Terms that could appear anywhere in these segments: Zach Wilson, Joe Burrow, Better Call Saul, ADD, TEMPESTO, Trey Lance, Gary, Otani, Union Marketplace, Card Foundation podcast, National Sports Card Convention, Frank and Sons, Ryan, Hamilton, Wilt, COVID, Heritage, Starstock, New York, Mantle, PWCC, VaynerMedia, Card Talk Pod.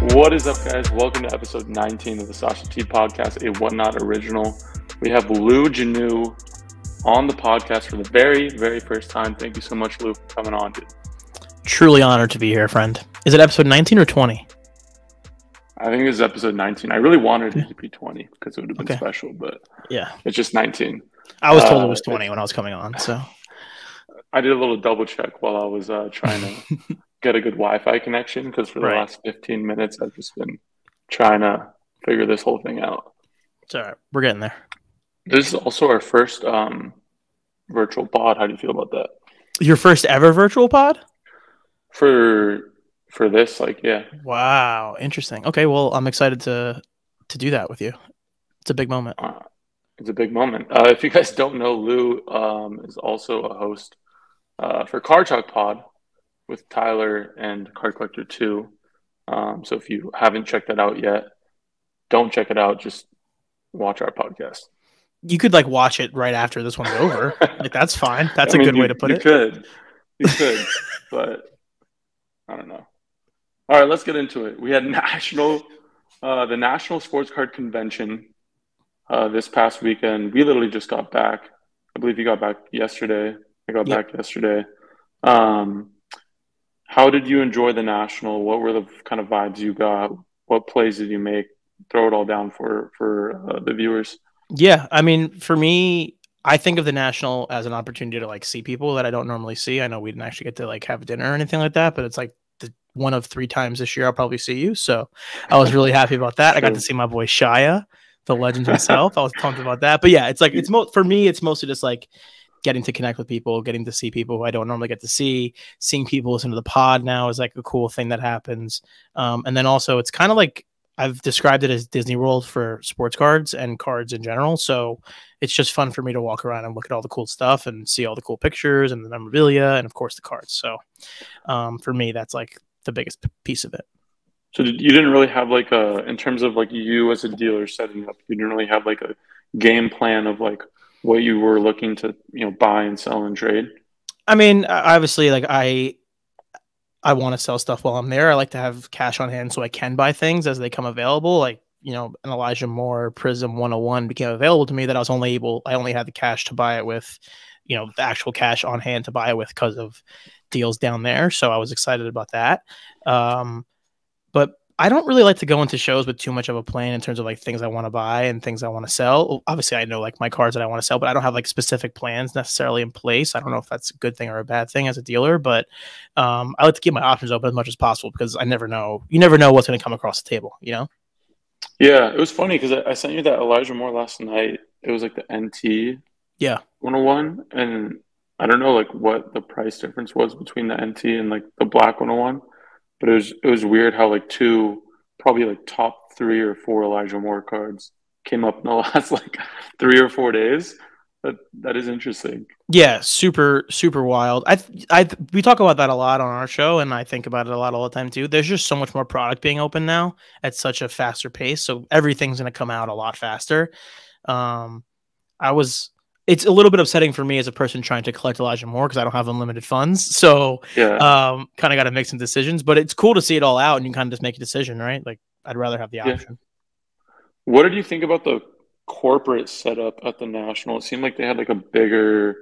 What is up, guys? Welcome to episode 19 of the Sasha T Podcast, a Whatnot original. We have Lou Geneux on the podcast for the very, very first time. Thank you so much, Lou, for coming on, dude. Truly honored to be here, friend. Is it episode 19 or 20? I think it was episode 19. I really wanted it to be 20 because it would have been special, but yeah, it's just 19. I was told it was 20 when I was coming on, so I did a little double check while I was trying to get a good Wi-Fi connection, because for the last 15 minutes, I've just been trying to figure this whole thing out. It's all right. We're getting there. This is also our first virtual pod. How do you feel about that? Your first ever virtual pod? For this, yeah. Wow. Interesting. Okay. Well, I'm excited to do that with you. It's a big moment. It's a big moment. If you guys don't know, Lou is also a host for Card Talk Pod with Tyler and Card Collector 2. So if you haven't checked that out yet, don't check it out. Just watch our podcast. You could watch it right after this one's over. That's fine. That's a good way to put it. You could, but I don't know. All right, let's get into it. We had the National Sports Card Convention this past weekend. We literally just got back. I believe you got back yesterday. I got back yesterday. How did you enjoy the National? What were the kind of vibes you got? What plays did you make? Throw it all down for the viewers. Yeah, for me, I think of the National as an opportunity to see people that I don't normally see. I know we didn't actually get to have dinner or anything like that, but it's the one of three times this year I'll probably see you. So I was really happy about that. True. I got to see my boy Shia, the legend himself. I was pumped about that. But yeah, for me, it's mostly just getting to connect with people, getting to see people who I don't normally get to see. Seeing people listen to the pod now is a cool thing that happens. And then also it's kind of I've described it as Disney World for sports cards and cards in general. So it's just fun for me to walk around and look at all the cool stuff and see all the cool pictures and the memorabilia and of course the cards. So for me, that's the biggest piece of it. So you didn't really have in terms of you as a dealer setting up, you didn't really have a game plan of what you were looking to, buy and sell and trade? Obviously I want to sell stuff while I'm there. I like to have cash on hand so I can buy things as they come available. An Elijah Moore Prism 101 became available to me that I only had the cash to buy it with, the actual cash on hand to buy it with because of deals down there. So I was excited about that. But I don't really like to go into shows with too much of a plan in terms of things I want to buy and things I want to sell. Obviously, I know my cards that I want to sell, but I don't have specific plans necessarily in place. I don't know if that's a good thing or a bad thing as a dealer, but I like to keep my options open as much as possible because you never know what's going to come across the table, Yeah, it was funny because I sent you that Elijah Moore last night. It was the NT 101, and I don't know what the price difference was between the NT and the Black 101. But it was weird how two probably top 3 or 4 Elijah Moore cards came up in the last 3 or 4 days. That is interesting. Yeah, super super wild. We talk about that a lot on our show, and I think about it a lot all the time too. There's just so much more product being open now at such a faster pace, so everything's going to come out a lot faster. It's a little bit upsetting for me as a person trying to collect Elijah Moore because I don't have unlimited funds. So kind of got to make some decisions, but it's cool to see it all out and you kind of just make a decision, right? I'd rather have the option. What did you think about the corporate setup at the National? It seemed they had a bigger,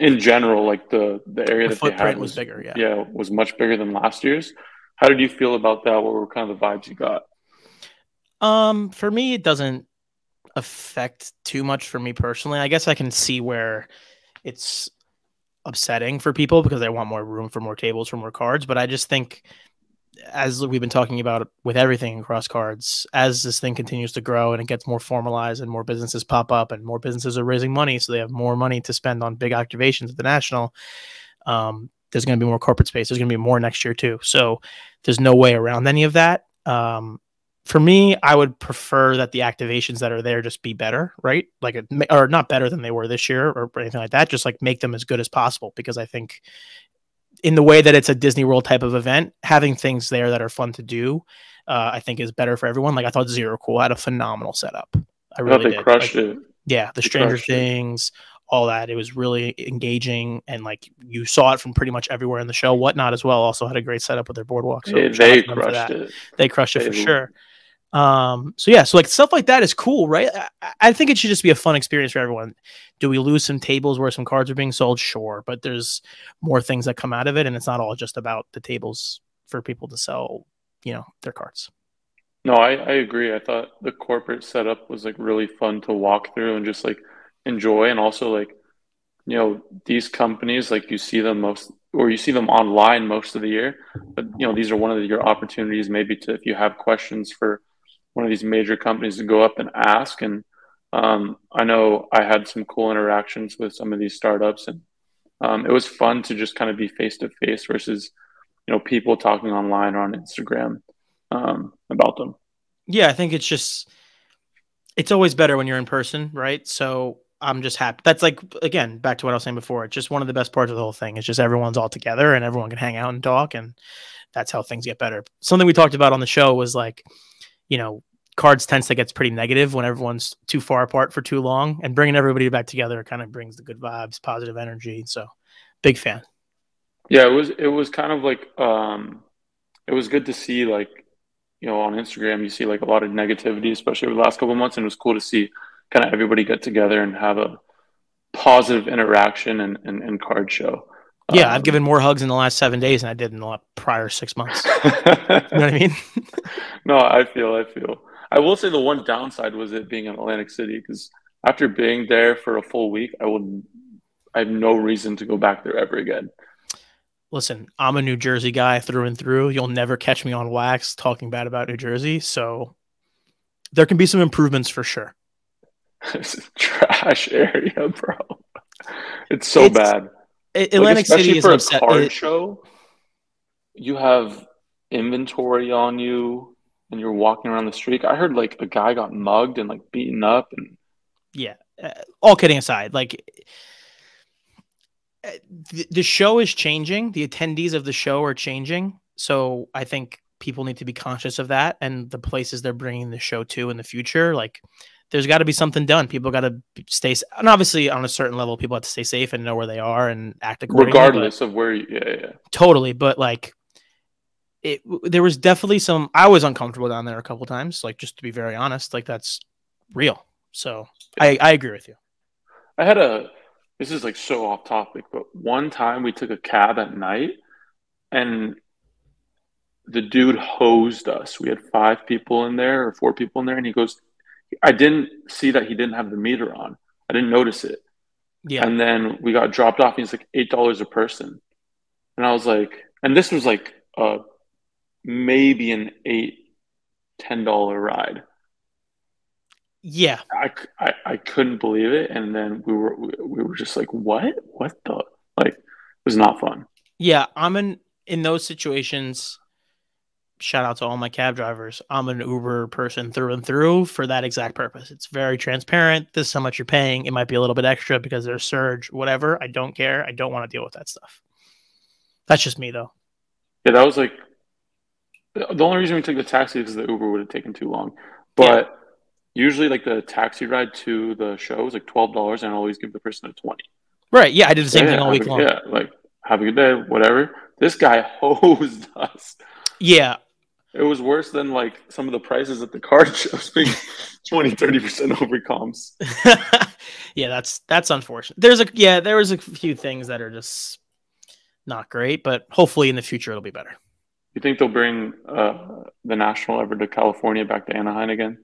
in general, the area that they had was bigger. Yeah. Yeah. Was much bigger than last year's. How did you feel about that? What were kind of the vibes you got? For me, it doesn't affect too much for me personally. I guess I can see where it's upsetting for people because they want more room for more tables, for more cards. But I just think, as we've been talking about with everything across cards, as this thing continues to grow and it gets more formalized and more businesses pop up and more businesses are raising money, so they have more money to spend on big activations at the National, there's going to be more corporate space. There's going to be more next year too. So there's no way around any of that. For me, I would prefer that the activations that are there just be better, right? Or not better than they were this year or anything like that. Just make them as good as possible, because I think in the way that it's a Disney World type of event, having things there that are fun to do, I think is better for everyone. I thought Zero Cool had a phenomenal setup. I really did. Crushed it. Yeah, the Stranger Things, all that. It was really engaging, and like you saw it from pretty much everywhere in the show. Whatnot as well also had a great setup with their boardwalk. So they crushed it. They crushed it for sure. So yeah, so like stuff like that is cool, right? I think it should just be a fun experience for everyone. Do we lose some tables where some cards are being sold? Sure, but there's more things that come out of it, and it's not all just about the tables for people to sell, you know, their cards. No, I agree. I thought the corporate setup was like really fun to walk through and just like enjoy. And also like, you know, these companies, like you see them most, or you see them online most of the year, but you know, these are one of your opportunities maybe to, if you have questions for one of these major companies, to go up and ask. And I know I had some cool interactions with some of these startups, and it was fun to just kind of be face to face versus, you know, people talking online or on Instagram about them. Yeah, I think it's just, it's always better when you're in person, right? So I'm just happy. That's like, again, back to what I was saying before. It's just one of the best parts of the whole thing. It's just everyone's all together and everyone can hang out and talk, and that's how things get better. Something we talked about on the show was like, you know, cards tends to get pretty negative when everyone's too far apart for too long, and bringing everybody back together kind of brings the good vibes, positive energy. So big fan. Yeah, it was kind of like, it was good to see, like, you know, on Instagram, you see like a lot of negativity, especially over the last couple of months. And it was cool to see kind of everybody get together and have a positive interaction and card show. Yeah, I've given more hugs in the last 7 days than I did in the prior 6 months. You know what I mean? No, I feel. I will say the one downside was it being in Atlantic City, because after being there for a full week, I have no reason to go back there ever again. Listen, I'm a New Jersey guy through and through. You'll never catch me on wax talking bad about New Jersey, so there can be some improvements for sure. It's a trash area, bro. It's so bad. Atlantic City is an upset. Especially for a card show, you have inventory on you, and you're walking around the street. I heard like a guy got mugged and like beaten up, and yeah. All kidding aside, like the show is changing. The attendees of the show are changing, so I think people need to be conscious of that and the places they're bringing the show to in the future. Like, there's got to be something done. People got to stay, and obviously on a certain level, people have to stay safe and know where they are and act accordingly. Regardless of where, yeah. Totally, but like, there was definitely some. I was uncomfortable down there a couple times. Like, just to be very honest, like that's real. So yeah. I agree with you. I had this is like so off topic, but one time we took a cab at night, and the dude hosed us. We had 4 people in there, and he goes, I didn't see that he didn't have the meter on. I didn't notice it. Yeah. And then we got dropped off, and he's like $8 a person. And I was like, and this was like maybe an $10 ride. Yeah. I couldn't believe it. And then we were just like, what the, like, it was not fun. Yeah. I'm in those situations. Shout out to all my cab drivers. I'm an Uber person through and through for that exact purpose. It's very transparent. This is how much you're paying. It might be a little bit extra because there's surge, whatever. I don't care. I don't want to deal with that stuff. That's just me, though. Yeah, that was like the only reason we took the taxi is the Uber would have taken too long. But yeah. Usually, like, the taxi ride to the show is like $12, and I always give the person a $20. Right. Yeah, I did the same thing all week long. Yeah, like, have a good day, whatever. This guy hosed us. Yeah. It was worse than like some of the prices at the card shows, being 20-30% over comps. Yeah, that's unfortunate. There was a few things that are just not great, but hopefully in the future it'll be better. You think they'll bring the National ever to California, back to Anaheim again?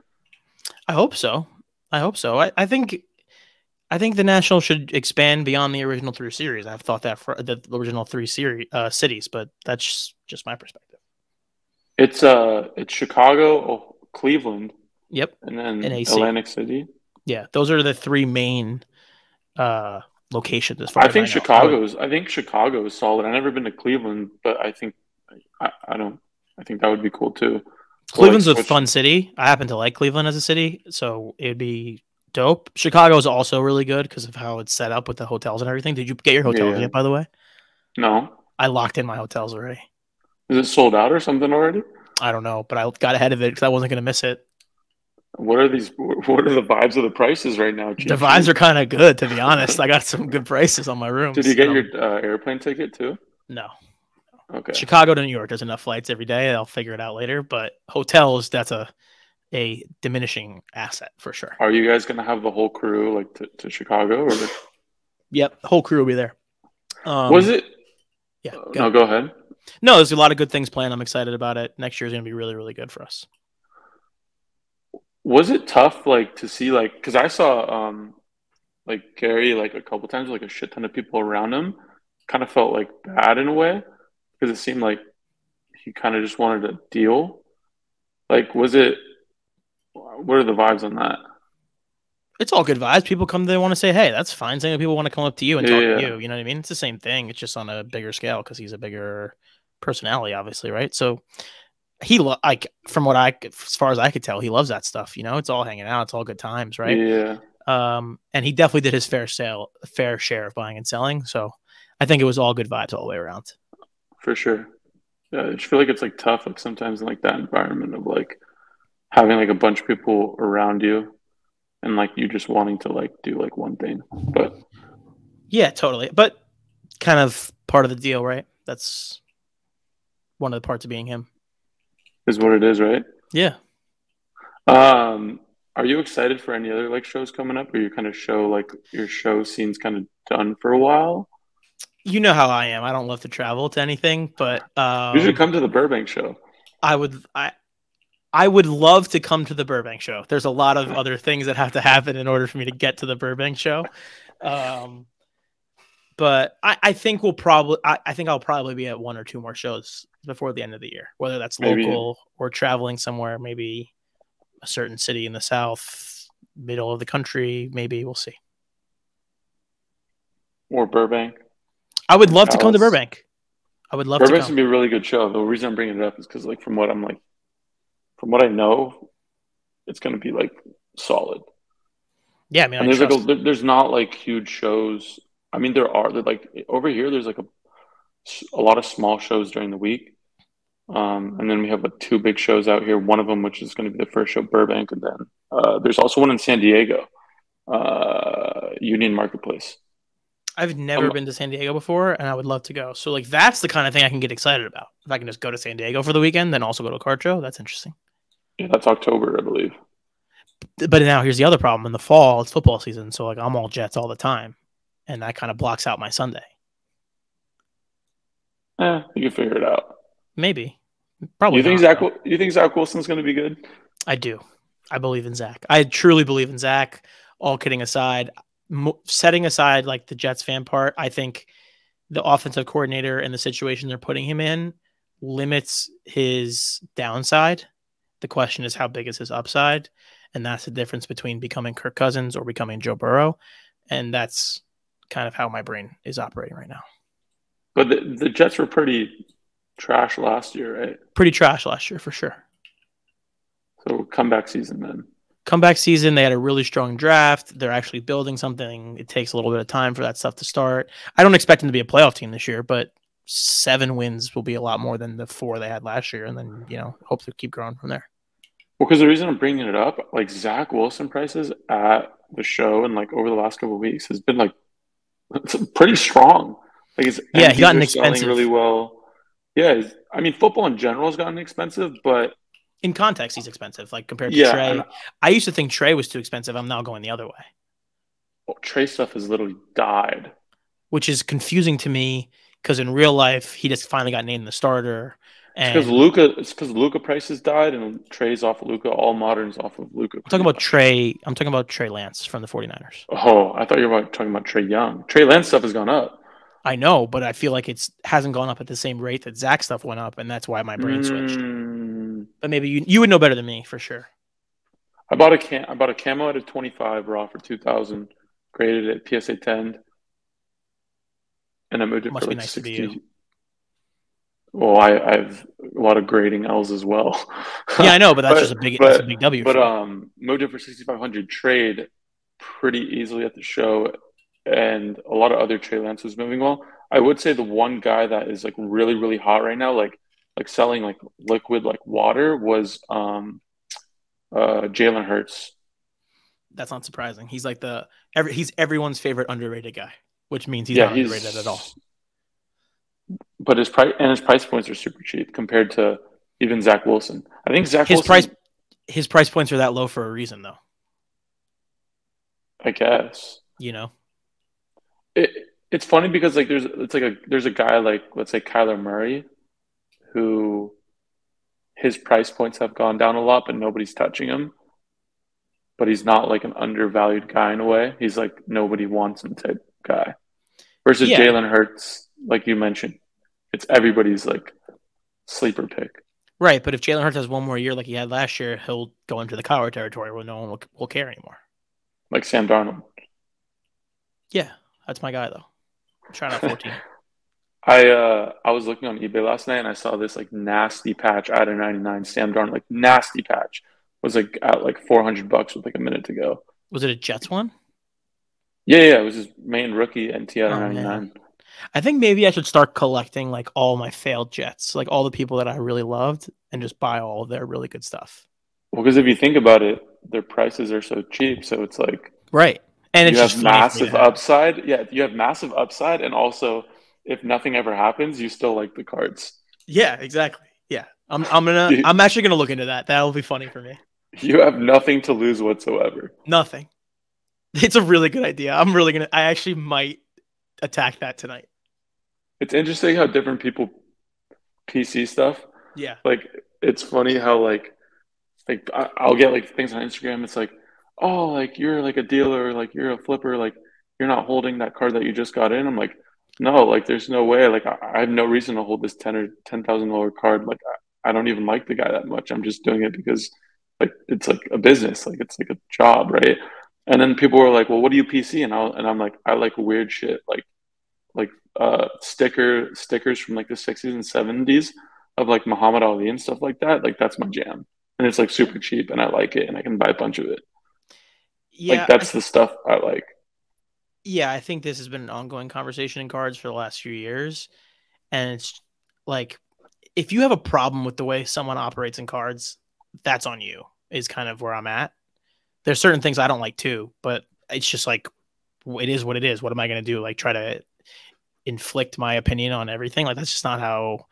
I hope so. I think the National should expand beyond the original 3 series. I've thought that for the original 3 series cities, but that's just my perspective. It's Chicago, or Cleveland. Yep, and then Atlantic City. Yeah, those are the 3 main locations. As far as I know. I think Chicago is solid. I've never been to Cleveland, but I think I think that would be cool too. Cleveland's a fun city. I happen to like Cleveland as a city, so it'd be dope. Chicago is also really good because of how it's set up with the hotels and everything. Did you get your hotel yet, by the way? No, I locked in my hotels already. Is it sold out or something already? I don't know, but I got ahead of it because I wasn't going to miss it. What are the vibes of the prices right now, Chief? The vibes are kind of good, to be honest. I got some good prices on my room. Did you get your airplane ticket too? No. Okay. Chicago to New York. There's enough flights every day. I'll figure it out later. But hotels, that's a diminishing asset for sure. Are you guys gonna have the whole crew like to Chicago? Or... Yep, whole crew will be there. Was it? Yeah. Go ahead. No, there's a lot of good things planned. I'm excited about it. Next year is gonna be really, really good for us. Was it tough, like, to see, like, because I saw, like, Gary, like, a couple times, like, a shit ton of people around him. Kind of felt, like, bad in a way, because it seemed like he kind of just wanted a deal. Like, what are the vibes on that? It's all good vibes. People come, they want to say, hey, that's fine. Saying that people want to come up to you and talk to you. You know what I mean? It's the same thing. It's just on a bigger scale, because he's a bigger personality, obviously, right? So... He like from what I as far as I could tell, he loves that stuff. You know, it's all hanging out, it's all good times, right? Yeah. And he definitely did his fair share of buying and selling. So I think it was all good vibes all the way around. For sure. Yeah, I just feel like it's like tough, like sometimes in like that environment of like having like a bunch of people around you and like you just wanting to like do like one thing. But yeah, totally. But kind of part of the deal, right? That's one of the parts of being him. Is what it is, right? Yeah. Are you excited for any other like shows coming up, or you kind of show like your show scene's kind of done for a while? You know how I am. I don't love to travel to anything, but you should come to the Burbank show. I would love to come to the Burbank show. There's a lot of other things that have to happen in order for me to get to the Burbank show. But I think we'll probably I think I'll probably be at one or two more shows before the end of the year, whether that's local or traveling somewhere, maybe a certain city in the south, middle of the country, maybe we'll see. Or Burbank. I would love to come to Burbank. I would love Burbank's to come. Burbank's going to be a really good show. The reason I'm bringing it up is because like from what I know, it's going to be like solid. Yeah, I mean, and there's not like huge shows. I mean, there are like over here, there's like a lot of small shows during the week. And then we have like two big shows out here. One of them, which is going to be the first show, Burbank. And then there's also one in San Diego, Union Marketplace. I've never been to San Diego before, and I would love to go. So like, that's the kind of thing I can get excited about. If I can just go to San Diego for the weekend, then also go to a card show. That's interesting. Yeah, that's October, I believe. But now here's the other problem. In the fall, it's football season. So like I'm all Jets all the time. And that kind of blocks out my Sunday. Yeah, you can figure it out. Maybe. Probably. You think Zach Wilson's going to be good? I do. I believe in Zach. I truly believe in Zach. All kidding aside, setting aside like the Jets fan part, I think the offensive coordinator and the situation they're putting him in limits his downside. The question is, how big is his upside? And that's the difference between becoming Kirk Cousins or becoming Joe Burrow. And that's kind of how my brain is operating right now. But the Jets were pretty trash last year, right? Pretty trash last year, for sure. So comeback season then. Comeback season, they had a really strong draft. They're actually building something. It takes a little bit of time for that stuff to start. I don't expect them to be a playoff team this year, but 7 wins will be a lot more than the 4 they had last year. And then, you know, hope to keep growing from there. Well, because the reason I'm bringing it up, like Zach Wilson prices at the show and like over the last couple of weeks has been like, it's pretty strong. Like it's yeah, he got expensive really well. Yeah, I mean football in general has gotten expensive, but in context, he's expensive. Like compared to Trey, I used to think Trey was too expensive. I'm now going the other way. Well, Trey stuff has literally died, which is confusing to me because in real life, he just finally got named the starter. And it's because Luca prices died and Trey's off of Luca. All moderns off of Luca. I'm talking about Trey. I'm talking about Trey Lance from the 49ers. Oh, I thought you were talking about Trey Young. Trey Lance stuff has gone up. I know, but I feel like it hasn't gone up at the same rate that Zach stuff went up, and that's why my brain switched. But maybe you would know better than me for sure. I bought a camo out of 25 raw for 2,000, graded at PSA 10, and I moved it for like 60. Well, I have a lot of grading L's as well. Yeah, I know, but that's that's a big W. But moved in for 6,500 trade pretty easily at the show, and a lot of other Trey Lance was moving well. I would say the one guy that is like really really hot right now, like selling like liquid like water was Jalen Hurts. That's not surprising. He's like he's everyone's favorite underrated guy, which means he's not underrated at all. But his price points are super cheap compared to even Zach Wilson. I think his price points are that low for a reason, though. I guess. You know, it's funny because like there's a guy like, let's say, Kyler Murray, who his price points have gone down a lot, but nobody's touching him. But he's not like an undervalued guy in a way. He's like nobody wants him type guy. Versus Jalen Hurts, like you mentioned, it's everybody's like sleeper pick. Right, but if Jalen Hurts has one more year like he had last year, he'll go into the Kyler territory where no one will care anymore. Like Sam Darnold. Yeah, that's my guy though. I'm trying out 14. I was looking on eBay last night and I saw this like nasty patch out of 99 Sam Darnold, like nasty patch. Was like at like $400 with like a minute to go. Was it a Jets one? Yeah, it was his main rookie NT out of 99. I think maybe I should start collecting like all my failed Jets, like all the people that I really loved, and just buy all of their really good stuff. Well, because if you think about it, their prices are so cheap, so it's like right, and it's just massive upside. Yeah, you have massive upside, and also if nothing ever happens, you still like the cards. Yeah, exactly. Yeah, I'm actually gonna look into that. That'll be funny for me. You have nothing to lose whatsoever. Nothing. It's a really good idea. I actually might attack that tonight. It's interesting how different people PC stuff. Yeah. Like, it's funny how, like I'll get, like, things on Instagram. It's like, oh, like, you're, like, a dealer. Like, you're a flipper. Like, you're not holding that card that you just got in. I'm like, no, like, there's no way. Like, I have no reason to hold this $10,000 card. Like, I don't even like the guy that much. I'm just doing it because – like it's like a business, like it's like a job, right? And then people were like, "Well, what do you PC?" And I'm like, "I like weird shit, like stickers from like the 60s and 70s of like Muhammad Ali and stuff like that. Like that's my jam, and it's like super cheap, and I like it, and I can buy a bunch of it. Yeah, like that's the stuff I like. Yeah, I think this has been an ongoing conversation in cards for the last few years, and it's like if you have a problem with the way someone operates in cards, that's on you. Is kind of where I'm at. There's certain things I don't like too, but it's just like, it is what it is. What am I going to do? Like try to inflict my opinion on everything. Like that's just not how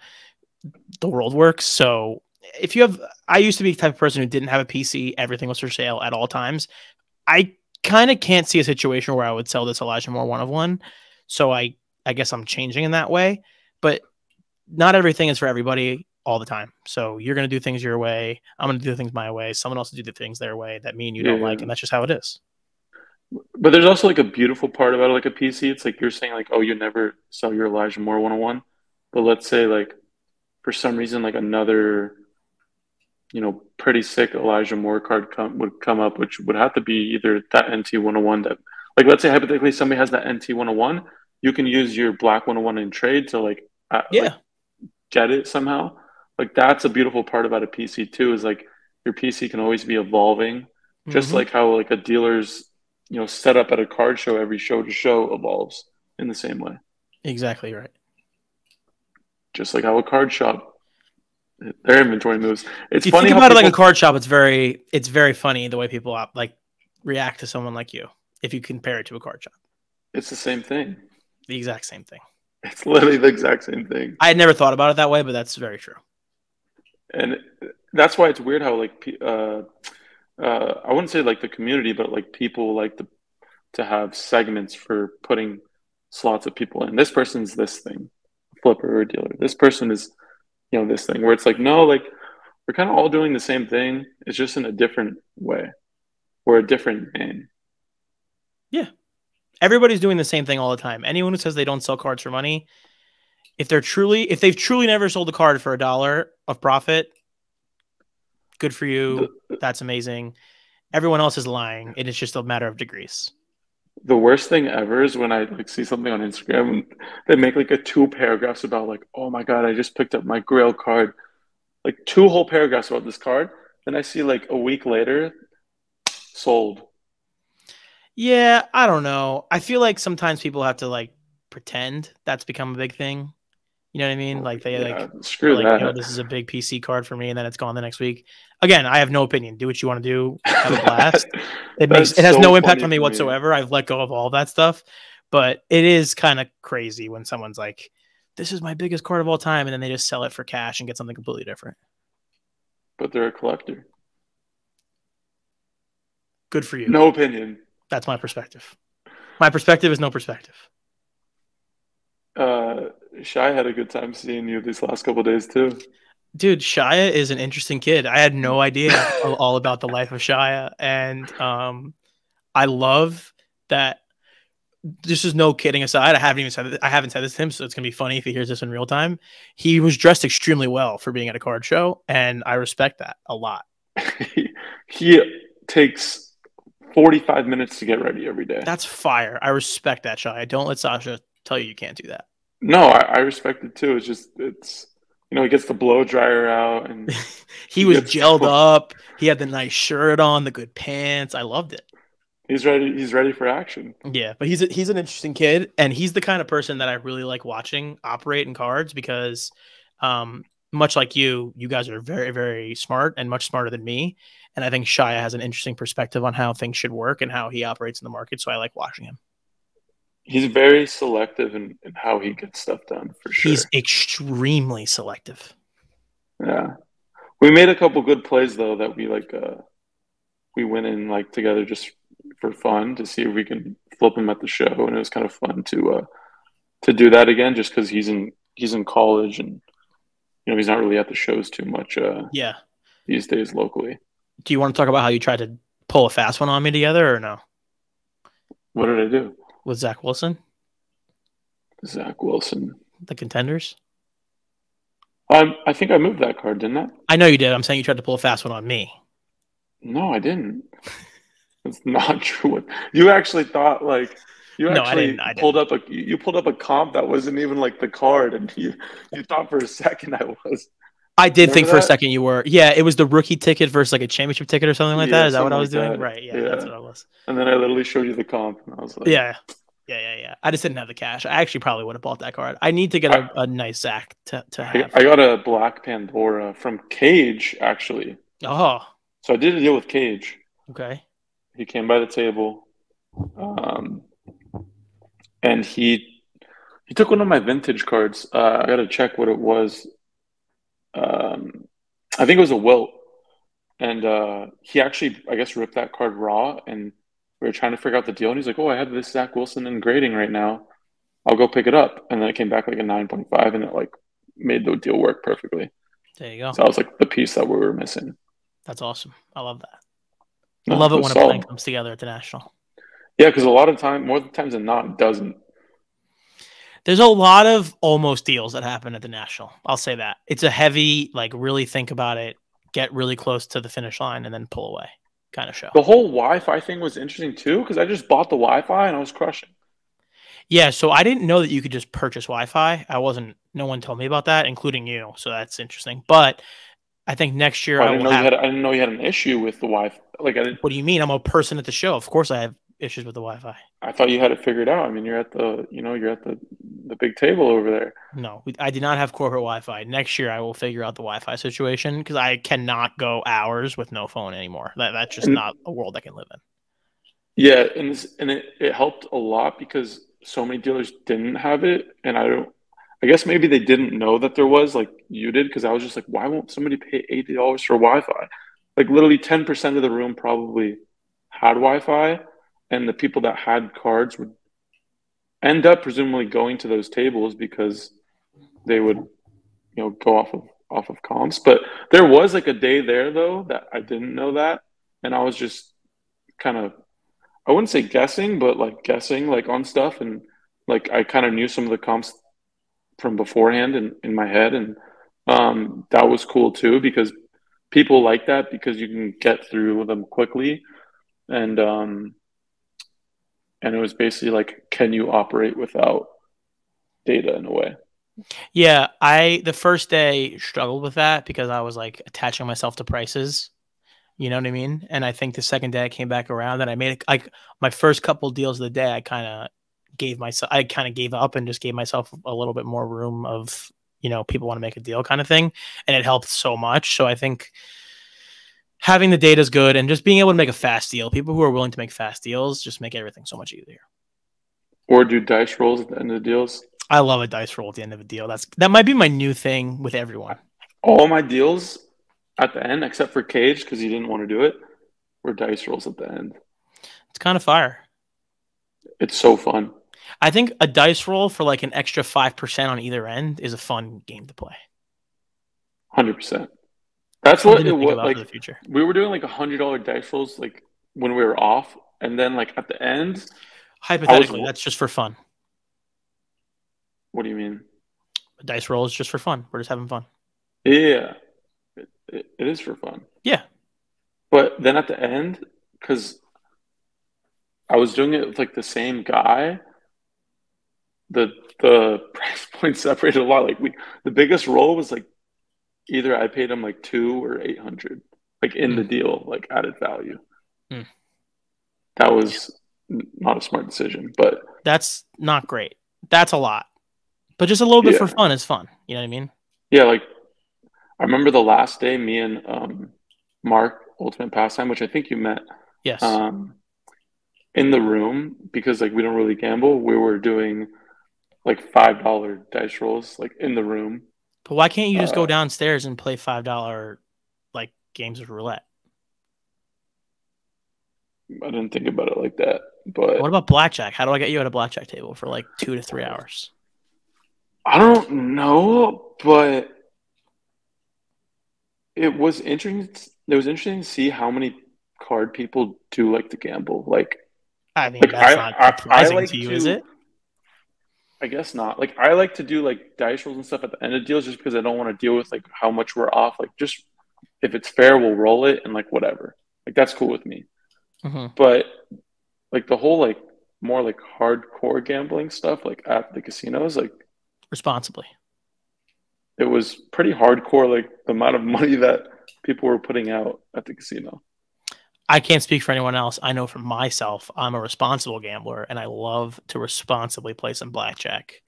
the world works. So if you have, I used to be the type of person who didn't have a PC. Everything was for sale at all times. I kind of can't see a situation where I would sell this Elijah Moore 1/1. So I guess I'm changing in that way, but not everything is for everybody all the time. So you're going to do things your way. I'm going to do things my way. Someone else will do the things their way that me and you don't like. And that's just how it is. But there's also like a beautiful part about it, like a PC. It's like, you're saying like, oh, you never sell your Elijah Moore 1/1. But let's say like, for some reason, like another, you know, pretty sick Elijah Moore card would come up, which would have to be either that NT 101 that, like, let's say hypothetically somebody has that NT 101. You can use your Black 101 in trade to like, like get it somehow. Like that's a beautiful part about a PC too, is like your PC can always be evolving, just like how like a dealer's, you know, setup at a card show, every show to show evolves in the same way. Exactly right. Just like how a card shop, their inventory moves. It's if funny you think about how it like a card shop. It's very funny the way people like react to someone like you if you compare it to a card shop. It's the same thing. The exact same thing. It's literally the exact same thing. I had never thought about it that way, but that's very true. And that's why it's weird how like I wouldn't say like the community, but like people like to have segments for putting slots of people in. This person's this thing, flipper or dealer. This person is, you know, this thing. Where it's like, no, like we're kind of all doing the same thing. It's just in a different way or a different name. Yeah, everybody's doing the same thing all the time. Anyone who says they don't sell cards for money, if they've truly never sold a card for $1 of profit, good for you. That's amazing. Everyone else is lying. It is just a matter of degrees. The worst thing ever is when I like see something on Instagram and they make like a 2 paragraphs about like, oh my God, I just picked up my Grail card. Like 2 whole paragraphs about this card. Then I see like a week later, sold. Yeah, I don't know. I feel like sometimes people have to like pretend. That's become a big thing. You know what I mean? Like they screw that. Like, you know, this is a big PC card for me, and then it's gone the next week. Again, I have no opinion. Do what you want to do. Have a blast. It has no impact on me whatsoever. I've let go of all that stuff. But it is kind of crazy when someone's like, "This is my biggest card of all time," and then they just sell it for cash and get something completely different. But they're a collector. Good for you. No opinion. That's my perspective. My perspective is no perspective. Shia had a good time seeing you these last couple of days too. Dude, Shia is an interesting kid. I had no idea all about the life of Shia, and I love that. This is no kidding aside. I haven't said this to him, so it's gonna be funny if he hears this in real time. He was dressed extremely well for being at a card show, and I respect that a lot. He takes 45 minutes to get ready every day. That's fire. I respect that, Shia. Don't let Sasha tell you you can't do that. No, I respect it too. It's just you know, he gets the blow dryer out, and he was gelled up. He had the nice shirt on, the good pants. I loved it. He's ready. He's ready for action. Yeah, but he's an interesting kid, and he's the kind of person that I really like watching operate in cards because, much like you guys are very, very smart and much smarter than me. And I think Shia has an interesting perspective on how things should work and how he operates in the market. So I like watching him. He's very selective in how he gets stuff done, for sure. He's extremely selective. Yeah, we made a couple good plays though that we like. We went in like together just for fun to see if we can flip him at the show, and it was kind of fun to do that again, just because he's in college, and you know he's not really at the shows too much these days locally. Do you want to talk about how you tried to pull a fast one on me together or no? What did I do? With Zach Wilson? Zach Wilson. The Contenders? I think I moved that card, didn't I? I know you did. I'm saying you tried to pull a fast one on me. No, I didn't. That's not true. You actually thought like you pulled up a comp that wasn't even like the card, and you thought for a second I was. I did Remember think that? For a second you were. Yeah, it was the rookie ticket versus like a championship ticket or something like that. Is that what I was doing? That. Right. Yeah, that's what I was. And then I literally showed you the comp, and I was like, yeah. I just didn't have the cash. I actually probably would have bought that card. I need to get a nice Zach to have. I got a black Pandora from Cage actually. Oh. So I did a deal with Cage. Okay. He came by the table, and he took one of my vintage cards. I got to check what it was. I think it was a Wilt, and he actually, I guess, ripped that card raw. And we were trying to figure out the deal, and he's like, "Oh, I have this Zach Wilson in grading right now. I'll go pick it up." And then it came back like a 9.5, and it like made the deal work perfectly. There you go. So I was like the piece that we were missing. That's awesome. I love that. I love it when a plan comes together at the National. Yeah, because a lot of time, more times than not, it doesn't. There's a lot of almost deals that happen at the National. I'll say that. It's a heavy, like, really think about it, get really close to the finish line, and then pull away kind of show. The whole Wi-Fi thing was interesting, too, because I just bought the Wi-Fi, and I was crushing. Yeah, so I didn't know that you could just purchase Wi-Fi. No one told me about that, including you, so that's interesting. But I think next year I didn't know you had an issue with the Wi-Fi. Like, what do you mean? I'm a person at the show. Of course, I have issues with the Wi-Fi. I thought you had it figured out. I mean, you're at the big table over there. No, I did not have corporate Wi-Fi. Next year, I will figure out the Wi-Fi situation because I cannot go hours with no phone anymore. That's just not a world I can live in. Yeah, and it helped a lot because so many dealers didn't have it, and I guess maybe they didn't know that there was, like you did, because I was just like, why won't somebody pay $80 for Wi-Fi? Like literally 10% of the room probably had Wi-Fi, and the people that had cards would end up presumably going to those tables because they would, you know, go off of comps. But there was like a day there though that I didn't know that, and I was just kind of, I wouldn't say guessing, but like guessing like on stuff, and like I kind of knew some of the comps from beforehand in my head, and that was cool too because people like that because you can get through them quickly, and it was basically like, can you operate without data in a way? Yeah, I the first day struggled with that because I was like attaching myself to prices, you know what I mean? And I think the second day I came back around, and I made it like my first couple deals of the day, I kind of gave myself, I kind of gave up and just gave myself a little bit more room of you know, people want to make a deal kind of thing. And it helped so much. So I think having the data is good, and just being able to make a fast deal. People who are willing to make fast deals just make everything so much easier. Or do dice rolls at the end of the deals. I love a dice roll at the end of a deal. That might be my new thing with everyone. All my deals at the end, except for Cage, because he didn't want to do it, were dice rolls at the end. It's kind of fire. It's so fun. I think a dice roll for like an extra 5% on either end is a fun game to play. 100%. That's what it was like. We were doing like $100 dice rolls, like when we were off, and then like at the end. Hypothetically, that's just for fun. What do you mean? A dice roll is just for fun. We're just having fun. Yeah, it is for fun. Yeah, but then at the end, because I was doing it with like the same guy. The price points separated a lot. Like the biggest roll was like. Either I paid him like 200 or 800, like in the deal, like added value. That was not a smart decision, but that's not great. That's a lot, but just a little bit for fun is fun. You know what I mean? Yeah. Like I remember the last day, me and Mark, Ultimate Pastime, which I think you met. Yes. In the room, because like we don't really gamble. We were doing like $5 dice rolls, like in the room. But why can't you just go downstairs and play $5 like games of roulette? I didn't think about it like that. But what about blackjack? How do I get you at a blackjack table for like 2 to 3 hours? I don't know, but it was interesting. It was interesting to see how many card people do like to gamble. Like, I mean, like that's not surprising like to you, is it? I guess not. Like I like to do like dice rolls and stuff at the end of deals just because I don't want to deal with like how much we're off. Like just if it's fair, we'll roll it and like whatever. Like that's cool with me. But like the whole like more like hardcore gambling stuff like at the casinos, like responsibly. It was pretty hardcore, like the amount of money that people were putting out at the casino. I can't speak for anyone else. I know for myself, I'm a responsible gambler, and I love to responsibly play some blackjack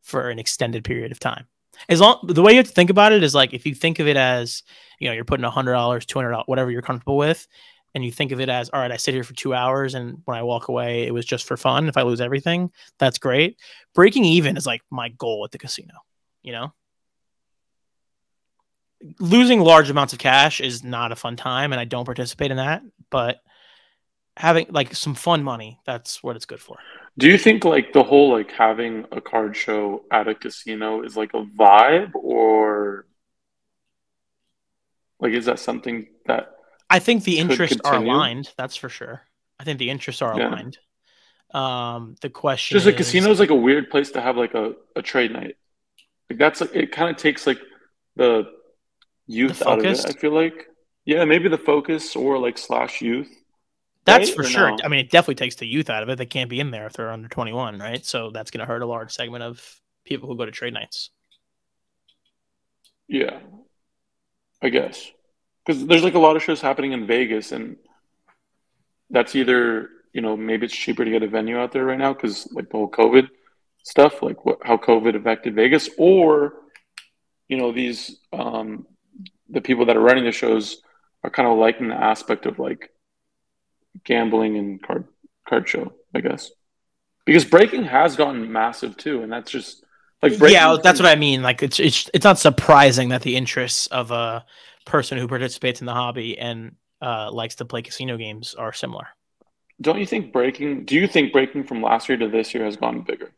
for an extended period of time. As long the way you have to think about it is like if you think of it as, you know, you're putting $100, $200, whatever you're comfortable with, and you think of it as, all right, I sit here for 2 hours, and when I walk away, it was just for fun. If I lose everything, that's great. Breaking even is like my goal at the casino, you know? Losing large amounts of cash is not a fun time, and I don't participate in that, but having like some fun money, that's what it's good for. Do you think like the whole like having a card show at a casino is like a vibe, or like is that something that I think the interests are aligned? That's for sure. I think the interests are aligned. The question is, just a casino is like a weird place to have like a trade night. Like that's like it kind of takes like the youth out of it, I feel like. Yeah, maybe the focus or like slash youth. That's right? For sure. No? I mean, it definitely takes the youth out of it. They can't be in there if they're under 21, right? So that's going to hurt a large segment of people who go to trade nights. Yeah, I guess. Because there's like a lot of shows happening in Vegas, and that's either, you know, maybe it's cheaper to get a venue out there right now because like the whole COVID stuff, like how COVID affected Vegas, or, you know, these the people that are running the shows are kind of liking the aspect of like gambling and card show, I guess, because breaking has gotten massive too, and that's just like breaking. Yeah, that's what I mean. Like it's not surprising that the interests of a person who participates in the hobby and likes to play casino games are similar. Don't you think breaking? Do you think breaking from last year to this year has gotten bigger?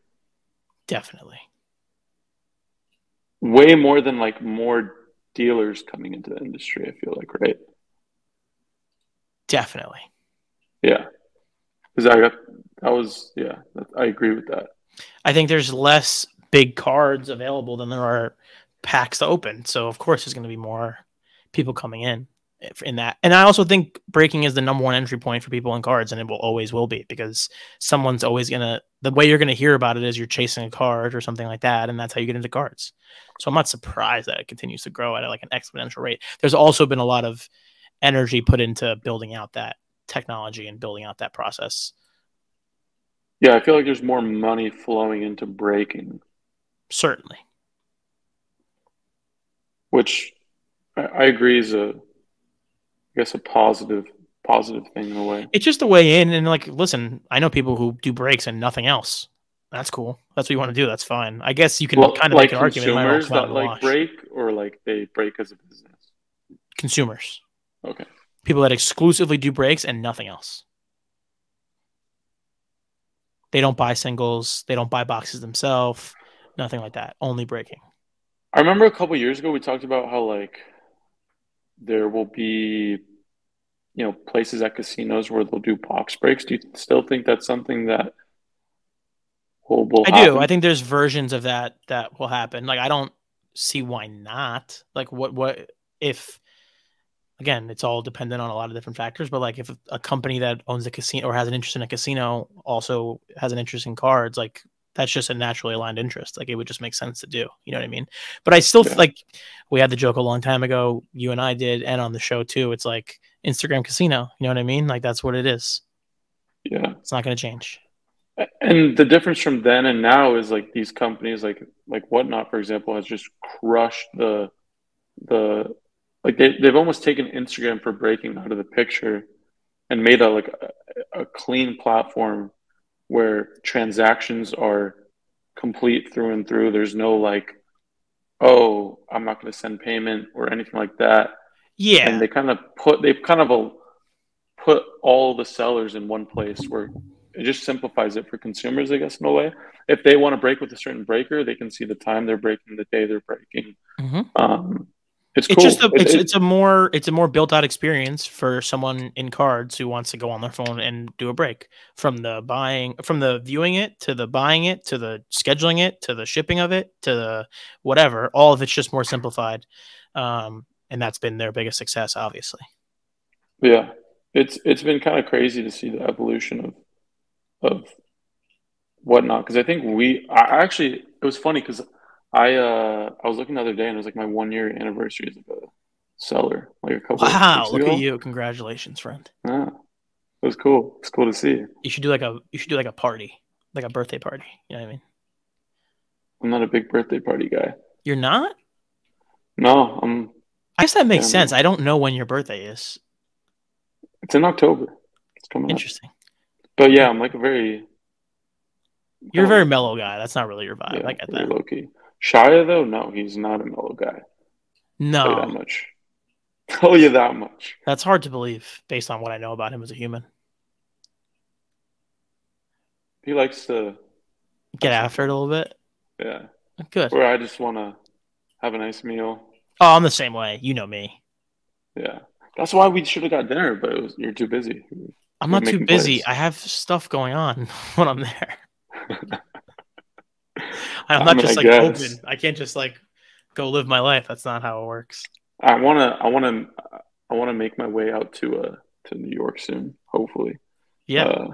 Definitely. Way more than like more dealers coming into the industry, I feel like, right? Definitely. Yeah. Because I agree with that. I think there's less big cards available than there are packs to open. So, of course, there's going to be more people coming in that. And I also think breaking is the #1 entry point for people in cards, and it will always will be, because someone's always going to, the way you're going to hear about it is you're chasing a card or something like that, and that's how you get into cards. So I'm not surprised that it continues to grow at like an exponential rate. There's also been a lot of energy put into building out that technology and building out that process. Yeah, I feel like there's more money flowing into breaking. Certainly. which I agree is a, I guess, a positive thing in a way. It's just a way in, and like, listen, I know people who do breaks and nothing else. That's cool. That's what you want to do. That's fine. I guess you can kind of like make an argument. Consumers that like break, or like they break as a business? Consumers. Okay. People that exclusively do breaks and nothing else. They don't buy singles. They don't buy boxes themselves. Nothing like that. Only breaking. I remember a couple of years ago we talked about how like there will be, you know, places at casinos where they'll do box breaks. Do you still think that's something that will happen? I do. I think there's versions of that will happen. Like, I don't see why not. Like, what if, again, it's all dependent on a lot of different factors, but like if a company that owns a casino or has an interest in a casino also has an interest in cards, like that's just a naturally aligned interest. Like it would just make sense to do, you know what I mean? But I still like, we had the joke a long time ago, you and I did, and on the show too, it's like Instagram casino, you know what I mean? Like that's what it is. Yeah. It's not going to change. And the difference from then and now is like these companies like Whatnot, for example, has just crushed the, like they've almost taken Instagram for breaking out of the picture and made that like a clean platform where transactions are complete through and through. There's no like, oh, I'm not going to send payment or anything like that. Yeah. And they've kind of put all the sellers in one place where it just simplifies it for consumers, I guess, in a way. If they want to break with a certain breaker, they can see the time they're breaking, the day they're breaking. Mm-hmm. It's cool. Just it's a more built out experience for someone in cards who wants to go on their phone and do a break, from the viewing it to the buying it to the scheduling it to the shipping of it to the whatever. All of it's just more simplified, and that's been their biggest success, obviously. Yeah, it's been kind of crazy to see the evolution of Whatnot, because I think it was funny because I was looking the other day, and it was like my 1 year anniversary as a seller, like a couple. Wow! Look at you! Congratulations, friend. Yeah, it was cool. It's cool to see. You should do like a party, like a birthday party. You know what I mean? I'm not a big birthday party guy. You're not? No, I'm. I guess that makes sense. I don't know when your birthday is. It's in October. It's coming. Interesting. Up. But yeah, I'm like a very. You're a very mellow guy. That's not really your vibe. Yeah, I get that. Low key. Shia, though, no, he's not a mellow guy. No. Tell you that much. That's hard to believe based on what I know about him as a human. He likes to... get after it a little bit? Yeah. Good. Where I just want to have a nice meal. Oh, I'm the same way. You know me. Yeah. That's why we should have got dinner, but you're too busy. I'm not too busy. I have stuff going on when I'm there. I mean, I guess. Open. I can't just like go live my life. That's not how it works. I wanna make my way out to New York soon. Hopefully, yeah.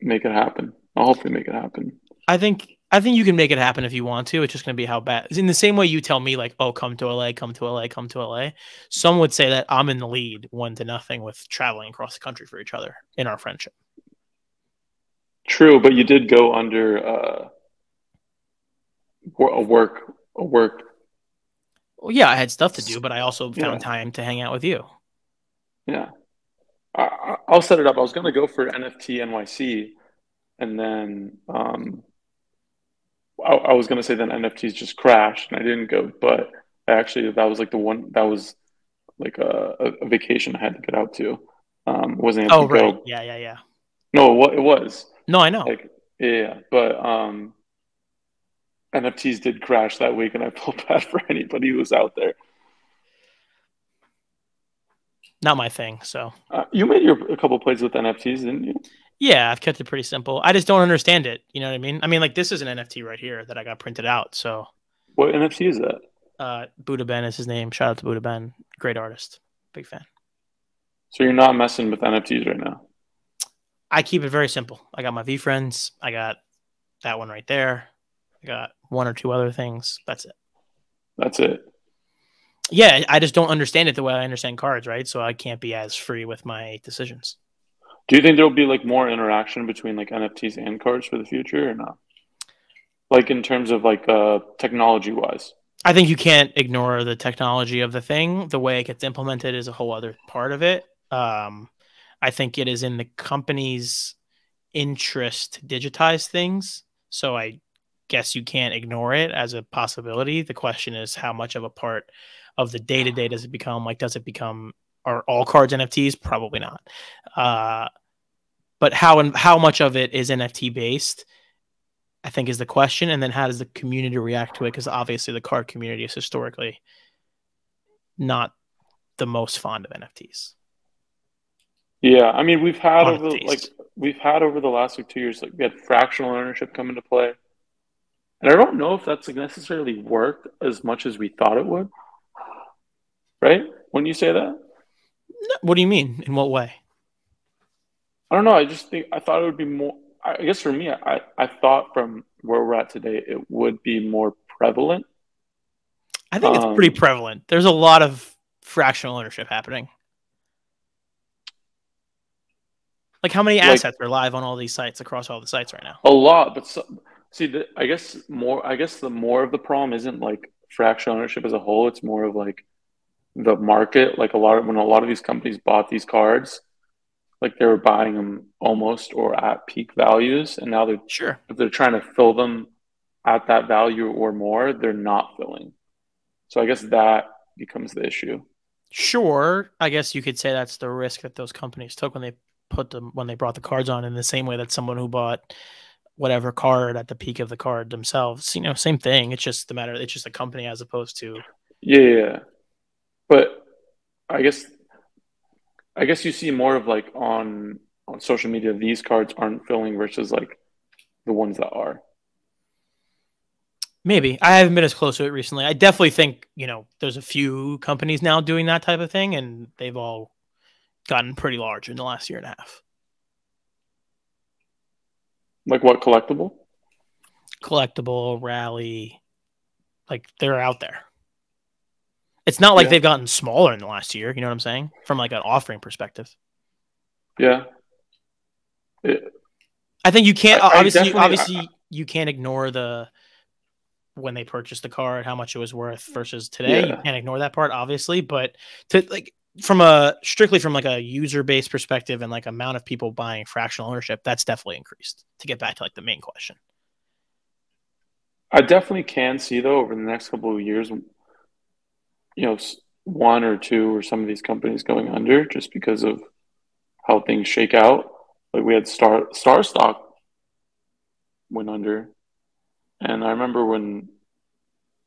Make it happen. I'll hopefully make it happen. I think you can make it happen if you want to. It's just gonna be how bad. In the same way you tell me like, oh, come to LA, come to LA, come to LA. Some would say that I'm in the lead 1-0 with traveling across the country for each other in our friendship. True, but you did go under a work. Well, yeah, I had stuff to do, but I also found time to hang out with you. Yeah, I'll set it up. I was going to go for NFT NYC, and then I was going to say then NFTs just crashed, and I didn't go. But actually, that was like the one that was like a vacation I had to get out to. Wasn't able to go. Oh, right. Yeah. No, it was. No, I know. Like, yeah, but NFTs did crash that week, and I felt bad for anybody who was out there. Not my thing. So you made a couple plays with NFTs, didn't you? Yeah, I've kept it pretty simple. I just don't understand it. You know what I mean? I mean, like this is an NFT right here that I got printed out. So what NFT is that? Buddha Ben is his name. Shout out to Buddha Ben. Great artist. Big fan. So you're not messing with NFTs right now. I keep it very simple. I got my VFriends. I got that one right there. I got 1 or 2 other things. That's it. That's it. Yeah, I just don't understand it the way I understand cards, right? So I can't be as free with my decisions. Do you think there'll be like more interaction between like NFTs and cards for the future or not? Like in terms of like technology wise? I think you can't ignore the technology of the thing. The way it gets implemented is a whole other part of it. I think it is in the company's interest to digitize things. So I guess you can't ignore it as a possibility. The question is how much of a part of the day-to-day does it become? Like, does it become, are all cards NFTs? Probably not. But how much of it is NFT-based, I think, is the question. And then how does the community react to it? Because obviously the card community is historically not the most fond of NFTs. Yeah, I mean, we've had over the, over the last like 2 years, like, we had fractional ownership come into play, and I don't know if that's like necessarily worked as much as we thought it would. Right? Wouldn't you say that? What do you mean? In what way? I don't know. I just think I thought it would be more. I guess for me, I thought from where we're at today, it would be more prevalent. I think it's pretty prevalent. There's a lot of fractional ownership happening. Like, how many assets are live on all these sites, across all the sites right now? A lot, but so, see, I guess the more of the problem isn't like fractional ownership as a whole. It's more of like the market. Like, when a lot of these companies bought these cards, like, they were buying them almost or at peak values, and now if they're trying to fill them at that value or more, they're not filling. So I guess that becomes the issue. Sure, I guess you could say that's the risk that those companies took when they brought the cards on, in the same way that someone who bought whatever card at the peak of the card themselves, you know, same thing. It's just the matter. It's just a company as opposed to. Yeah. But I guess you see more of like on social media, these cards aren't filling versus like the ones that are. Maybe. I haven't been as close to it recently. I definitely think, you know, there's a few companies now doing that type of thing, and they've all gotten pretty large in the last year and a half. Like what? Collectible, Rally. Like, they're out there. It's not like they've gotten smaller in the last year. You know what I'm saying? From like an offering perspective. Yeah. I think you can't, obviously you can't ignore when they purchased the card, how much it was worth versus today. Yeah. You can't ignore that part, obviously, but to like, strictly from a user-based perspective and like amount of people buying fractional ownership, that's definitely increased, to get back to like the main question. I definitely can see though, over the next couple of years, you know, one or two or some of these companies going under just because of how things shake out. Like, we had Starstock went under, and I remember when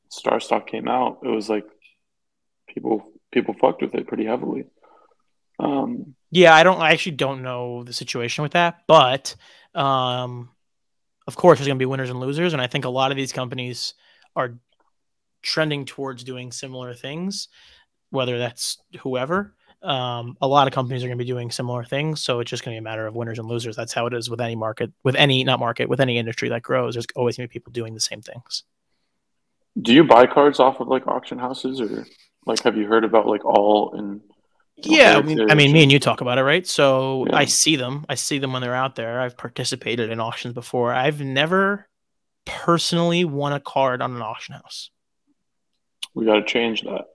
Starstock came out, it was like people fucked with it pretty heavily. Yeah, I actually don't know the situation with that, but of course there's going to be winners and losers, and I think a lot of these companies are trending towards doing similar things, whether that's whoever. A lot of companies are going to be doing similar things, so it's just going to be a matter of winners and losers. That's how it is with any market, with any industry that grows. There's always going to be people doing the same things. Do you buy cards off of like auction houses, or like, have you heard about like all and? Yeah, I mean, me and you talk about it, right? So yeah. I see them when they're out there. I've participated in auctions before. I've never personally won a card on an auction house. We got to change that.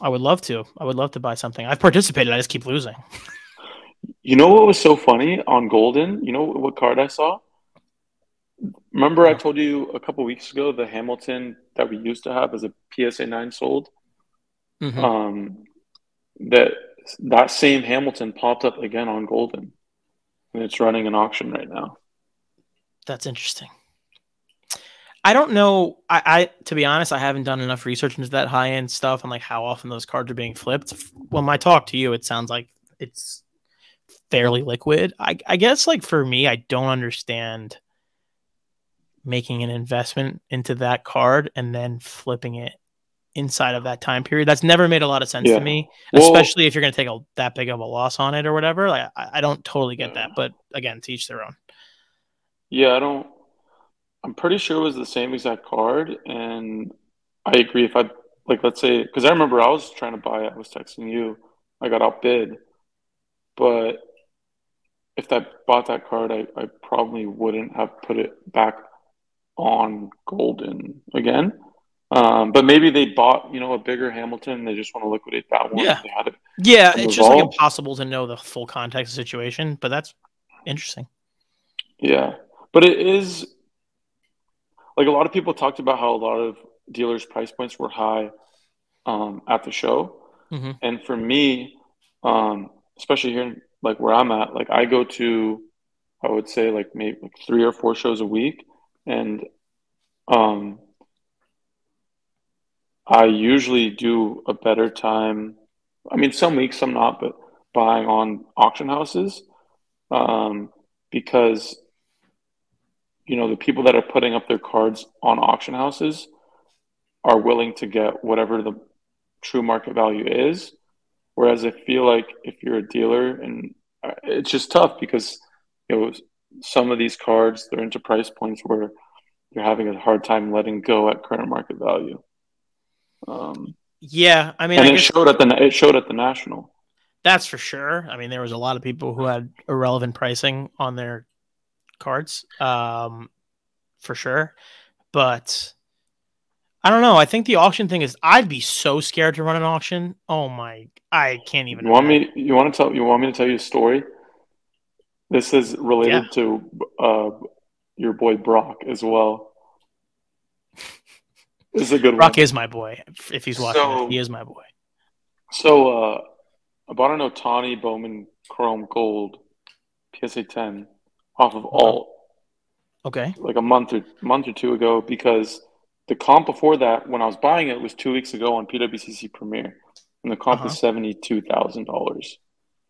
I would love to. I would love to buy something. I've participated. I just keep losing. You know what was so funny on Golden? You know what card I saw? Remember, I told you a couple weeks ago, the Hamilton that we used to have as a PSA 9 sold. Mm-hmm. That same Hamilton popped up again on Golden, and it's running an auction right now. That's interesting. I don't know. I to be honest, I haven't done enough research into that high end stuff and like how often those cards are being flipped. When I talk to you, it sounds like it's fairly liquid. I guess like for me, I don't understand making an investment into that card and then flipping it inside of that time period. That's never made a lot of sense to me, especially if you're going to take that big of a loss on it or whatever. Like, I don't totally get that, but again, to each their own. Yeah, I'm pretty sure it was the same exact card, and I agree. If I like, let's say, because I remember I was trying to buy it, I was texting you, I got outbid, but if I bought that card, I probably wouldn't have put it back on Golden again. But maybe they bought, you know, a bigger Hamilton. They just want to liquidate that one. Yeah, they had it. Yeah, it's just like impossible to know the full context of the situation, but that's interesting. Yeah, but it is like a lot of people talked about how a lot of dealers' price points were high at the show. Mm-hmm. And for me, especially here, like where I'm at, like I go to, I would say like maybe like 3 or 4 shows a week. And I usually do a better time. I mean, some weeks, some not, but buying on auction houses because, you know, the people that are putting up their cards on auction houses are willing to get whatever the true market value is. Whereas I feel like if you're a dealer, and it's just tough because, you know, some of these cards, they're into price points where you're having a hard time letting go at current market value. Yeah, I mean, and it showed at the National. That's for sure. I mean, there was a lot of people who had irrelevant pricing on their cards, for sure. But I don't know. I think the auction thing is, I'd be so scared to run an auction. Oh my, I can't even. You want me to tell you a story? This is related to your boy Brock as well. This is a good Brock one. Is my boy. If he's watching, he is my boy. So I bought an Otani Bowman Chrome Gold PSA 10 off of Alt. Okay. Like a month or two ago, because the comp before that, when I was buying it, was 2 weeks ago on PWCC Premier, and the comp was $72,000.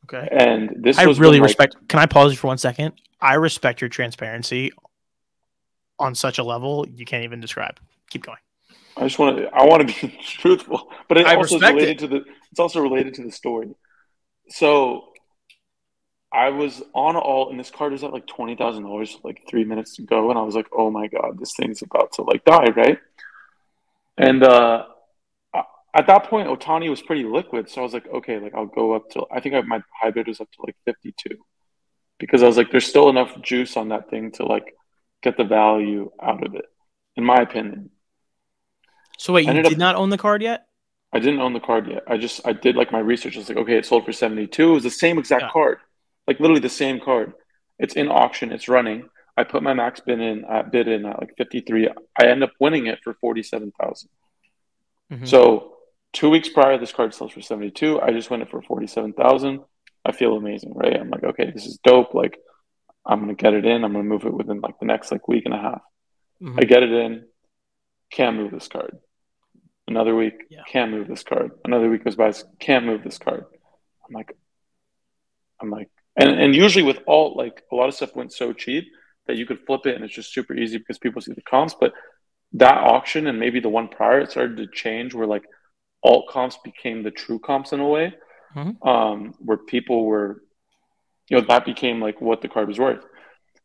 Okay. And this I was really respect. Can I pause you for 1 second? I respect your transparency on such a level you can't even describe. Keep going. I just want to. I want to be truthful, but it's also related to the. It's also related to the story. So, I was on Alt, and this card was at like $20,000, with like 3 minutes to go, and I was like, "Oh my god, this thing's about to like die, right?" And at that point, Otani was pretty liquid, so I was like, "Okay, like I'll go up to." I think my high bid was up to like 52, because I was like, "There's still enough juice on that thing to like get the value out of it," in my opinion. So wait, you did not own the card yet? I didn't own the card yet. I did like my research. I was like, okay, it sold for 72. It was the same exact card, like literally the same card. It's in auction. It's running. I put my max bid in at like 53. I end up winning it for 47,000. Mm-hmm. So 2 weeks prior, this card sells for 72. I just win it for 47,000. I feel amazing, right? I'm like, okay, this is dope. Like, I'm gonna get it in. I'm gonna move it within like the next like week and a half. Mm-hmm. I get it in. Can't move this card. Another week, can't move this card. Another week goes by, can't move this card. I'm like, and usually with Alt, like a lot of stuff went so cheap that you could flip it and it's just super easy because people see the comps. But that auction and maybe the one prior, it started to change where like Alt comps became the true comps in a way, where people were, you know, that became like what the card was worth.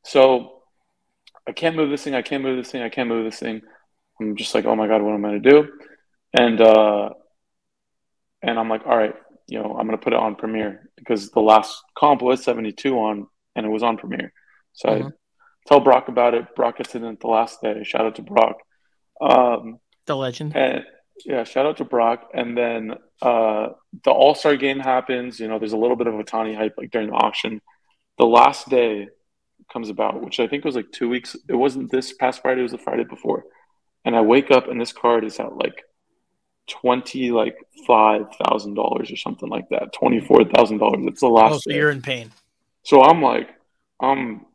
So I can't move this thing. I can't move this thing. I can't move this thing. I'm just like, oh my god, what am I going to do? And I'm like, all right, you know, I'm going to put it on Premiere because the last comp was 72 on, and it was on Premiere. So I tell Brock about it. Brock gets it in the last day. Shout out to Brock. The legend. And, yeah, shout out to Brock. And then the All-Star game happens. You know, there's a little bit of Otani hype like during the auction. The last day comes about, which I think was like 2 weeks. It wasn't this past Friday. It was the Friday before. And I wake up and this card is at like $25,000 or something like that, $24,000. It's the last. Oh, so you're in pain. So I'm like, I'm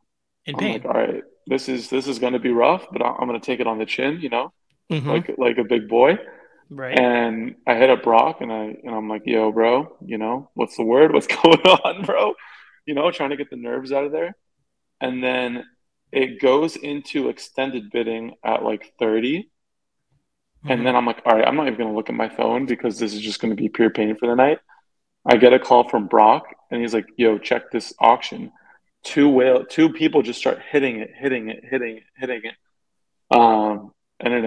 in pain. Like, all right, this is going to be rough, but I'm going to take it on the chin, you know, like a big boy. Right. And I hit up Brock and I'm like, yo, bro, you know, what's the word? What's going on, bro? You know, trying to get the nerves out of there, and then. It goes into extended bidding at like 30. And then I'm like, all right, I'm not even going to look at my phone because this is just going to be pure pain for the night. I get a call from Brock and he's like, yo, check this auction. Two people just start hitting it. And it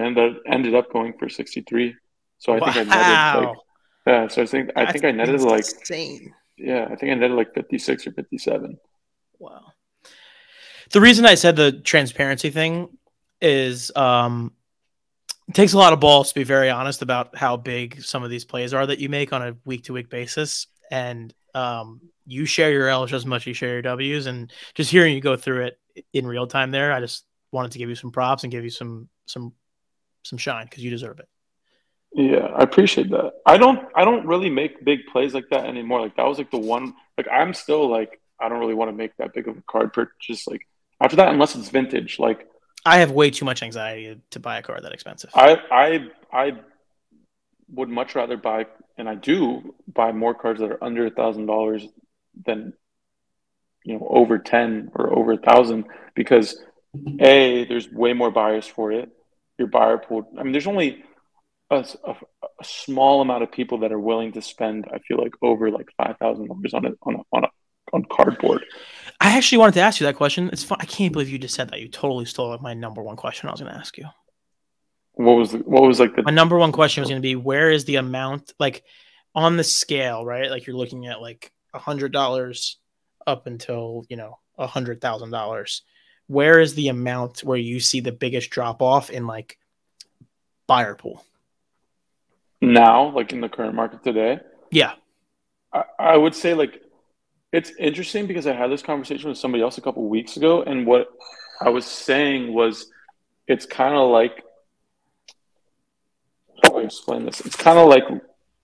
ended up going for 63. So I think I netted like, yeah, so I think I netted like, insane. Yeah, I think I netted like 56 or 57. Wow. The reason I said the transparency thing is It takes a lot of balls, to be very honest, about how big some of these plays are that you make on a week-to-week basis. And you share your L's as much as you share your W's. And just hearing you go through it in real time there, I just wanted to give you some props and give you some shine because you deserve it. Yeah, I appreciate that. I don't really make big plays like that anymore. Like that was like the one. Like I'm still like I don't really want to make that big of a card purchase. Like after that, unless it's vintage. Like I have way too much anxiety to buy a card that expensive. I would much rather buy, and I do buy more cards that are under $1,000 than over 10 or over 1,000 because A, there's way more buyers for it. Your buyer pool. I mean, there's only a small amount of people that are willing to spend, I feel like, over like $5,000 on cardboard. I actually wanted to ask you that question. It's fun. I can't believe you just said that. You totally stole my number one question I was going to ask you. What was my number one question was going to be, where is the amount, like on the scale, right? Like you're looking at like $100 up until, $100,000. Where is the amount where you see the biggest drop off in like buyer pool? Now, like in the current market today? Yeah. I would say like it's interesting because I had this conversation with somebody else a couple of weeks ago, and what I was saying was it's kind of like, how do I explain this? It's kind of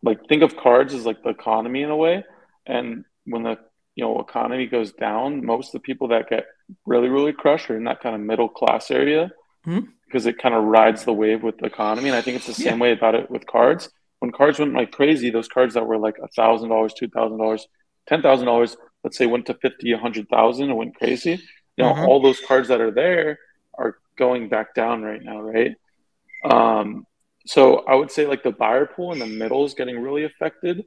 like think of cards as like the economy in a way, and when the economy goes down, most of the people that get really, really crushed are in that kind of middle class area. Mm-hmm. Because it kind of rides the wave with the economy. And I think it's the same way about it with cards. When cards went like crazy, those cards that were like $1,000, $2,000, $10,000, let's say went to 50, 100,000 and went crazy. Now, all those cards that are there are going back down right now, right? So I would say like the buyer pool in the middle is getting really affected.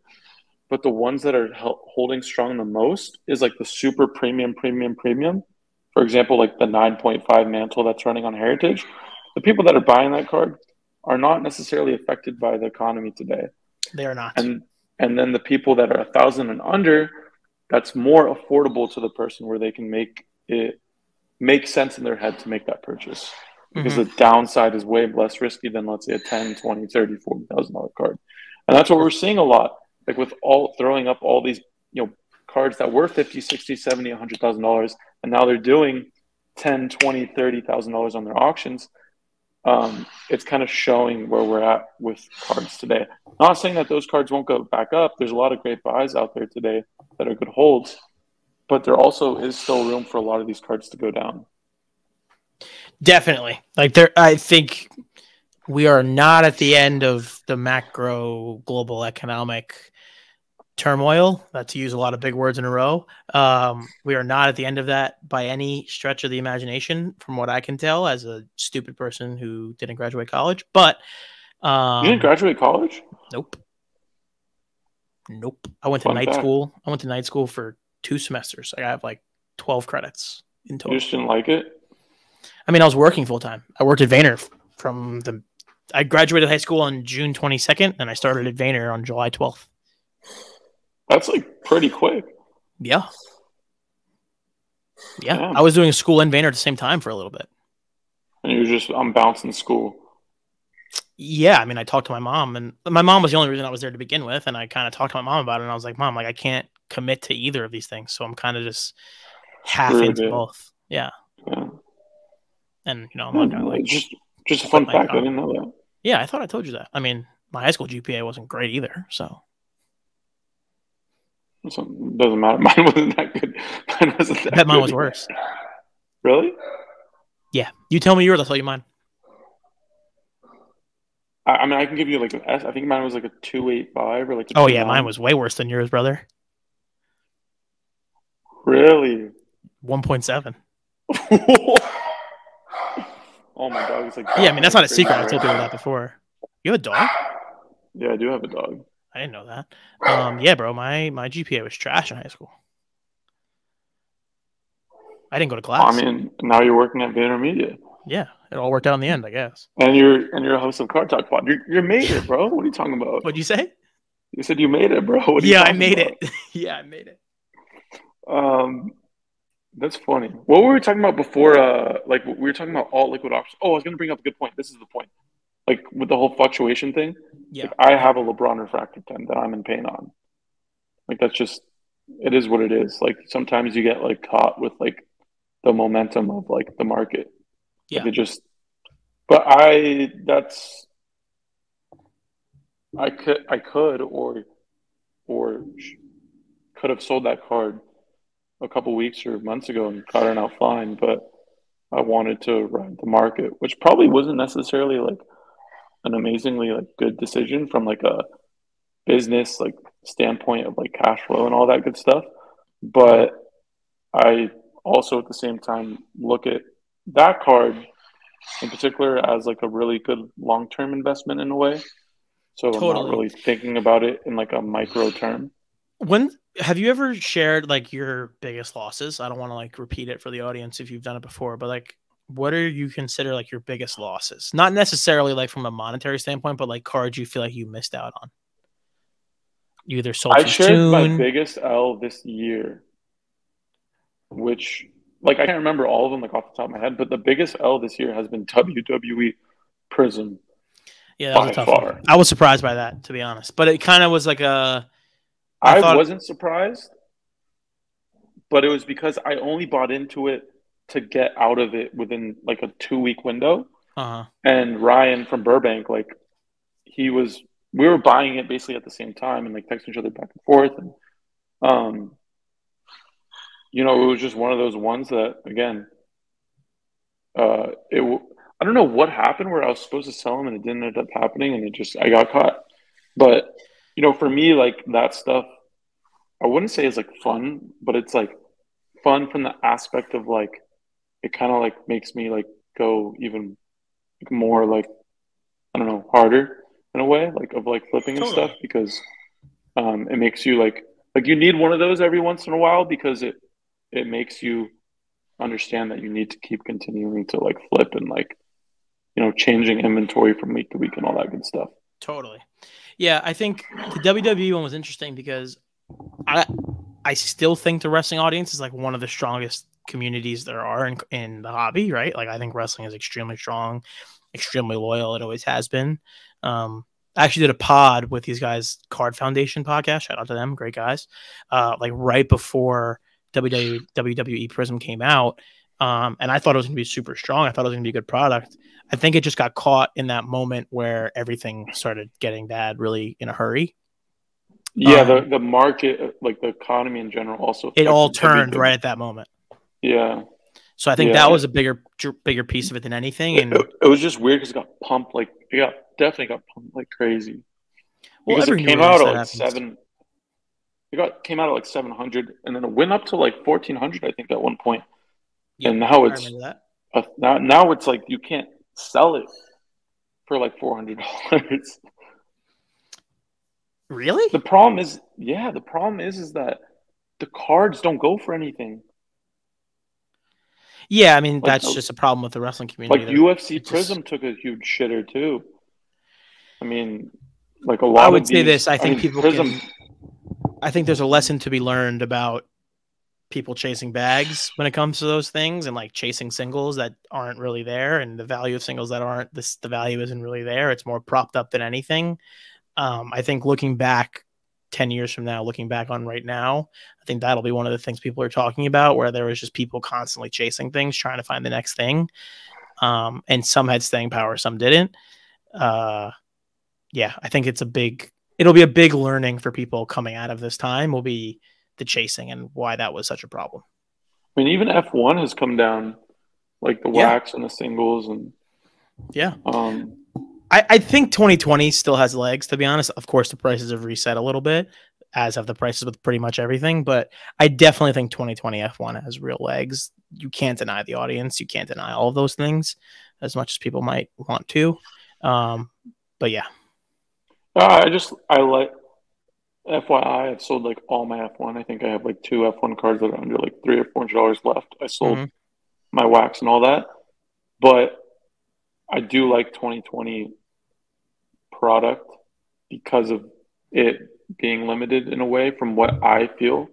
But the ones that are holding strong the most is like the super premium. For example, like the 9.5 Mantle that's running on Heritage. The people that are buying that card are not necessarily affected by the economy today. They are not. And then the people that are 1,000 and under, that's more affordable to the person where they can make it make sense in their head to make that purchase. Because the downside is way less risky than, let's say, a $10,000, $20,000, $30,000, $40,000 card. And that's what we're seeing a lot. Like with all throwing up all these, cards that were $50,000, $60,000, $70,000, $100,000, and now they're doing $10,000, $20,000, $30,000 on their auctions. It's kind of showing where we're at with cards today. Not saying that those cards won't go back up. There's a lot of great buys out there today that are good holds, but there also is still room for a lot of these cards to go down. Definitely. Like there, I think we are not at the end of the macro global economic turmoil, not to use a lot of big words in a row. We are not at the end of that by any stretch of the imagination, from what I can tell as a stupid person who didn't graduate college. But you didn't graduate college? Nope. I went to night school. I went to night school for 2 semesters. I have like 12 credits in total. You just didn't like it? I mean, I was working full time. I worked at Vayner I graduated high school on June 22nd, and I started at Vayner on July 12th. That's like pretty quick. Yeah. Damn. I was doing school and Vayner at the same time for a little bit. And you were just, I'm bouncing school. Yeah. I mean, I talked to my mom, and my mom was the only reason I was there to begin with. And I kind of talked to my mom about it, and I was like, Mom, like I can't commit to either of these things. So I'm kind of just half into both. Yeah. And I'm not going to like. Just a fun fact. I didn't know that. Yeah. I thought I told you that. I mean, my high school GPA wasn't great either. So. So it doesn't matter. Mine wasn't that good. Mine was worse. Really? Yeah. You tell me yours. I'll tell you mine. I mean, I can give you like an S. I think mine was like a 2.85 or like. Oh yeah, mine was way worse than yours, brother. Really? 1.7. Oh my dog! It's like yeah. I mean, that's not a secret. I've told people that before. You have a dog? Yeah, I do have a dog. I didn't know that. Yeah, bro, my GPA was trash in high school. I didn't go to class. I mean, now you're working at VaynerMedia. Yeah, it all worked out in the end, I guess. And you're a host of Card Talk Pod. You're made it, bro. What are you talking about? What'd you say? You said you made it, bro. What are you talking about? Yeah, I made it. That's funny. What were we talking about before? Like we were talking about all liquid auctions. Oh, I was gonna bring up a good point. This is the point. like with the whole fluctuation thing. Yeah, like, I have a LeBron refractor 10 that I'm in pain on. Like that's just, it is what it is. Like sometimes you get like caught with like the momentum of like the market. Yeah, like, it just. But I could have sold that card a couple weeks or months ago and caught it out flying, but I wanted to ride the market, which probably wasn't necessarily like an amazingly like good decision from like a business like standpoint of like cash flow and all that good stuff. But I also at the same time look at that card in particular as like a really good long-term investment in a way. So totally. I'm not really thinking about it in like a micro term. When have you ever shared like your biggest losses? I don't want to like repeat it for the audience if you've done it before, but like what do you consider like your biggest losses? Not necessarily like from a monetary standpoint, but like cards you feel like you missed out on. You either sold. I shared my biggest L this year, which like I can't remember all of them like off the top of my head, but the biggest L this year has been WWE Prism. Yeah, that was a tough one. I was surprised by that, to be honest. But it kind of was like a... I wasn't surprised, but it was because I only bought into it to get out of it within like a 2-week window. Uh-huh. And Ryan from Burbank, like he was... We were buying it basically at the same time and like texting each other back and forth. And, you know, it was just one of those ones that, again, I don't know what happened where I was supposed to sell them and it didn't end up happening and I got caught. But, you know, for me, like that stuff, I wouldn't say is like fun, but it's like fun from the aspect of like, it kind of like makes me like go even more like, I don't know, harder in a way, like of like flipping and totally. Stuff because it makes you like you need one of those every once in a while because it makes you understand that you need to keep continuing to like flip and like, you know, changing inventory from week to week and all that good stuff. Totally. Yeah, I think the WWE one was interesting because I still think the wrestling audience is like one of the strongest communities there are in the hobby, right? Like I think wrestling is extremely strong, extremely loyal. It always has been. I actually did a pod with these guys, Card Foundation Podcast. Shout out to them. Great guys. Like right before WWE Prism came out. And I thought it was going to be super strong. I thought it was going to be a good product. I think it just got caught in that moment where everything started getting bad really in a hurry. Yeah, the market, like the economy in general also. It all turned everything. Right at that moment. Yeah. So I think that was a bigger piece of it than anything. And it was just weird because it got pumped. Like, yeah, definitely got pumped like crazy. Well, because it came out at like came out at like 700 and then it went up to like 1400, I think, at one point. Yep, and now it's now it's like you can't sell it for like $400. Really? The problem is, is that the cards don't go for anything. Yeah, I mean, like, that's just a problem with the wrestling community. Like UFC Prism took a huge shitter too. I mean, like a lot. I would say this. I think there's a lesson to be learned about people chasing bags when it comes to those things and like chasing singles that aren't really there. And the value of singles that aren't this, the value isn't really there. It's more propped up than anything. I think looking back 10 years from now, looking back on right now, I think that'll be one of the things people are talking about where there was just people constantly chasing things, trying to find the next thing. And some had staying power, some didn't. Yeah, I think it'll be a big learning for people coming out of this time will be the chasing and why that was such a problem. I mean, even F1 has come down, like the wax and the singles and yeah. I think 2020 still has legs, to be honest. Of course, the prices have reset a little bit, as have the prices with pretty much everything. But I definitely think 2020 F1 has real legs. You can't deny the audience. You can't deny all of those things as much as people might want to. But yeah. I like FYI, I've sold like all my F1. I think I have like 2 F1 cards that are under like $300 or $400 left. I sold my wax and all that. But I do like 2020 product because of it being limited in a way from what I feel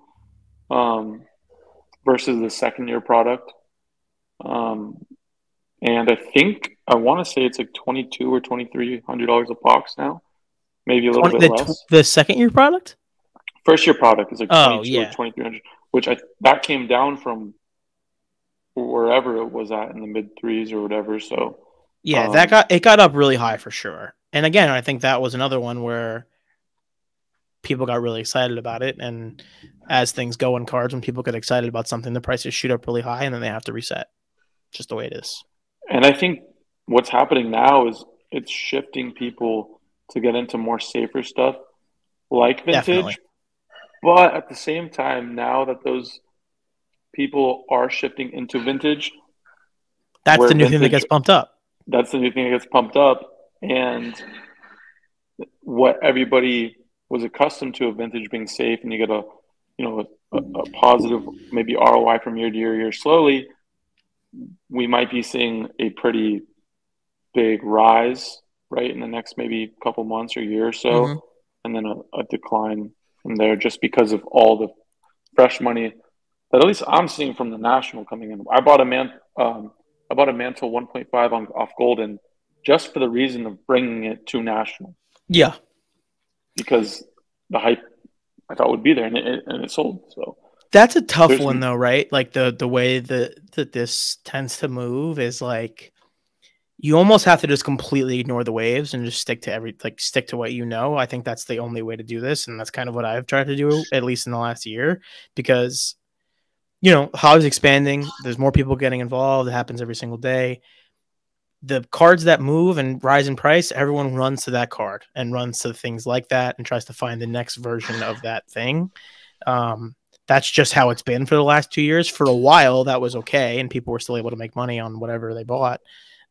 versus the second year product. And I think I want to say it's like $2,200 or $2,300 a box now. Maybe a little bit less. The second year product? First year product is like $2,200 or $2,300, which that came down from wherever it was at in the mid threes or whatever. So yeah, that got up really high for sure. And again, I think that was another one where people got really excited about it. And as things go in cards, when people get excited about something, the prices shoot up really high and then they have to reset. Just the way it is. And I think what's happening now is it's shifting people to get into more safer stuff like vintage. Definitely. But at the same time, now that those people are shifting into vintage, that's the new thing that gets pumped up. That's the new thing that gets pumped up. And what everybody was accustomed to of vintage being safe, and you get a positive maybe ROI from year to year slowly, we might be seeing a pretty big rise, right, in the next maybe couple months or year or so, mm-hmm. and then a decline from there just because of all the fresh money that at least I'm seeing from the national coming in. I bought a Mantle 1.5 off Golden just for the reason of bringing it to national. Yeah. Because the hype I thought would be there, and it sold. So that's a tough one though, right? Like the way that this tends to move is like you almost have to just completely ignore the waves and just stick to what you know. I think that's the only way to do this, and that's kind of what I've tried to do, at least in the last year, because hobby's expanding. There's more people getting involved. It happens every single day. The cards that move and rise in price, everyone runs to that card and runs to things like that and tries to find the next version of that thing. That's just how it's been for the last 2 years. For a while, that was okay, and people were still able to make money on whatever they bought.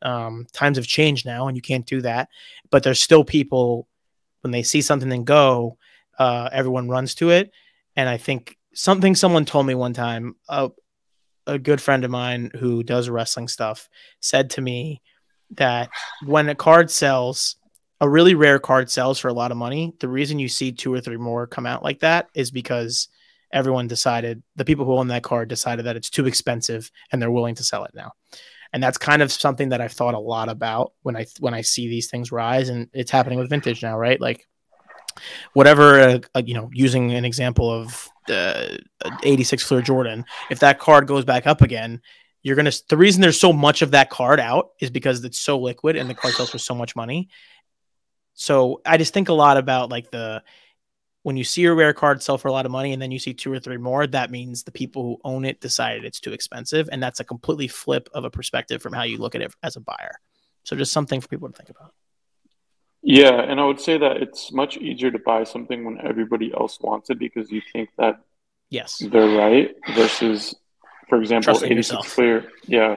Times have changed now, and you can't do that. But there's still people, when they see something and go, everyone runs to it. And I think something someone told me one time, a good friend of mine who does wrestling stuff said to me that when a card sells, a really rare card sells for a lot of money, the reason you see 2 or 3 more come out like that is because everyone decided, the people who own that card decided that it's too expensive and they're willing to sell it now. And that's kind of something that I've thought a lot about when I see these things rise, and it's happening with vintage now, right? Like whatever, using an example of the 86 Fleer Jordan, if that card goes back up again, the reason there's so much of that card out is because it's so liquid and the card sells for so much money. So I just think a lot about like when you see a rare card sell for a lot of money and then you see 2 or 3 more, that means the people who own it decided it's too expensive. And that's a completely flip of a perspective from how you look at it as a buyer. So just something for people to think about. Yeah. And I would say that it's much easier to buy something when everybody else wants it because you think that yes, they're right versus, for example, trusting 86 yourself. Fleer. Yeah.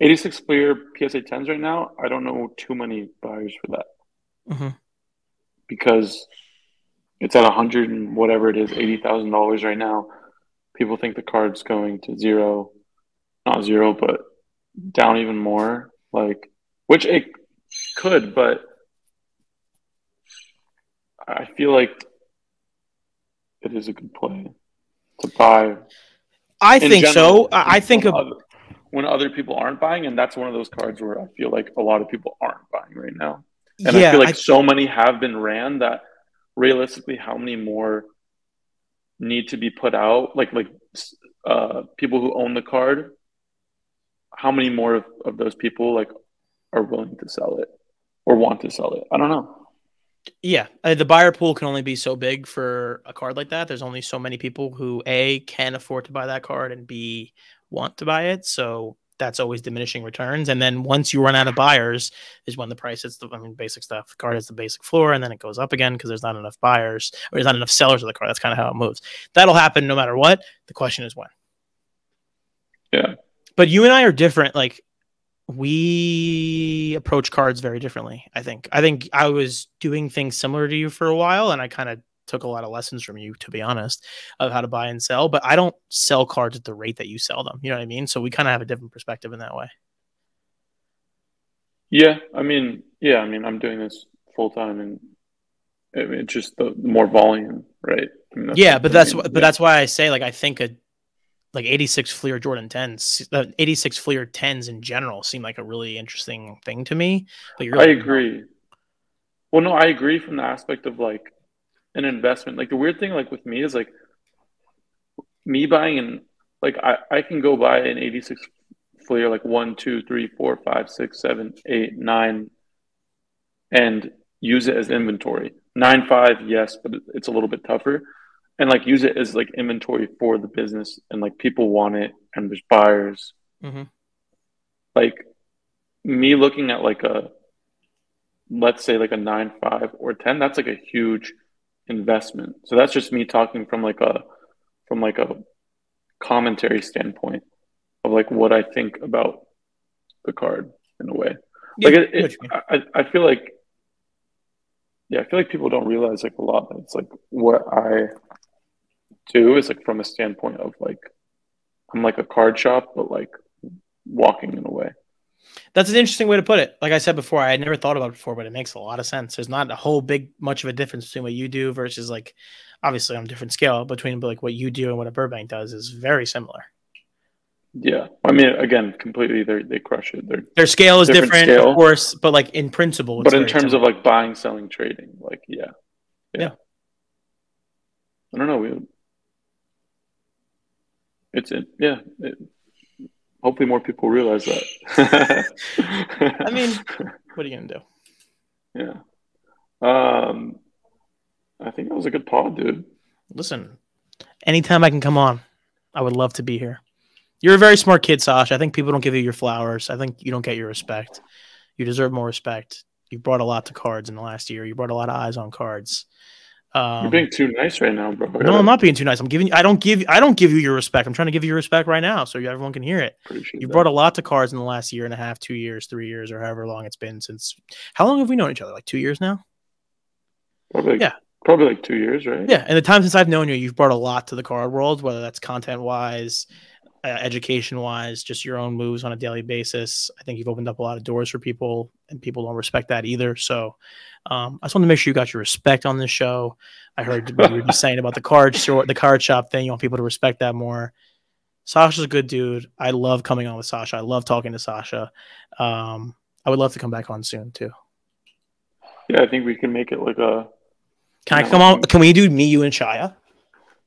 86 Fleer PSA 10s right now. I don't know too many buyers for that mm-hmm. because it's at 100 and whatever it is, $80,000 right now. People think the card's going to zero, not zero, but down even more. Like, which it could, but I feel like it is a good play to buy. I think so. I think when other people aren't buying, and that's one of those cards where I feel like a lot of people aren't buying right now, and I feel like so many have been ran that. Realistically, how many more need to be put out? Like people who own the card, how many more of those people like are willing to sell it or want to sell it? I don't know. Yeah, the buyer pool can only be so big for a card like that. There's only so many people who A, can afford to buy that card, and B, want to buy it. So that's always diminishing returns. And then once you run out of buyers is when the price hits basic stuff. The card is the basic floor, and then it goes up again because there's not enough buyers or there's not enough sellers of the card. That's kind of how it moves. That'll happen no matter what. The question is when. Yeah. But you and I are different. Like, we approach cards very differently, I think. I think I was doing things similar to you for a while, and I kind of took a lot of lessons from you, to be honest, of how to buy and sell, but I don't sell cards at the rate that you sell them. You know what I mean? So we kind of have a different perspective in that way. Yeah. I mean, I'm doing this full time, and it's just the more volume, right? I mean, that's but that's why I say, like, I think like 86 Fleer Jordan 10s, 86 Fleer 10s in general seem like a really interesting thing to me. But you're like, I agree. Well, no, I agree from the aspect of like an investment. Like the weird thing like with me is like me buying an, like I can go buy an 86 Fleer like 1, 2, 3, 4, 5, 6, 7, 8, 9 and use it as inventory. 9, 5, yes, but it's a little bit tougher. And like use it as like inventory for the business and like people want it and there's buyers. Mm-hmm. Like me looking at like a, let's say like a 9.5 or 10, that's like a huge investment. So that's just me talking from like a commentary standpoint of like what I think about the card in a way. Yeah, like I feel like, yeah, I feel like people don't realize like a lot that it's like what I do is like from a standpoint of like I'm like a card shop, but like walking in a way. That's an interesting way to put it. Like I said before, I had never thought about it before, but it makes a lot of sense. There's not a whole big much of a difference between what you do versus like obviously on a different scale between like what you do and what a Burbank does is very similar. Yeah, I mean, again, completely they crush it. Their scale is different, of course, but like in principle. But in terms of like buying, selling, trading, like yeah. I don't know. Hopefully more people realize that. I mean, what are you going to do? Yeah. I think that was a good pod, dude. Listen, anytime I can come on, I would love to be here. You're a very smart kid, Sash. I think people don't give you your flowers. I think you don't get your respect. You deserve more respect. You've brought a lot to cards in the last year. You brought a lot of eyes on cards. You're being too nice right now, bro. No, I'm not being too nice. I'm giving. I don't give you your respect. I'm trying to give you your respect right now, so everyone can hear it. You brought a lot to cards in the last year and a half, 2 years, 3 years, or however long it's been since. How long have we known each other? Like 2 years now. Probably. Yeah. Probably like 2 years, right? Yeah. And the time since I've known you, you've brought a lot to the card world, whether that's content-wise, education-wise, just your own moves on a daily basis. I think you've opened up a lot of doors for people, and people don't respect that either. So I just wanted to make sure you got your respect on this show. I heard what you were just saying about the card shop thing. You want people to respect that more. Sasha's a good dude. I love coming on with Sasha. I love talking to Sasha. I would love to come back on soon too. Yeah, I think we can make it like a... Can I come on? Can we do me, you, and Shia?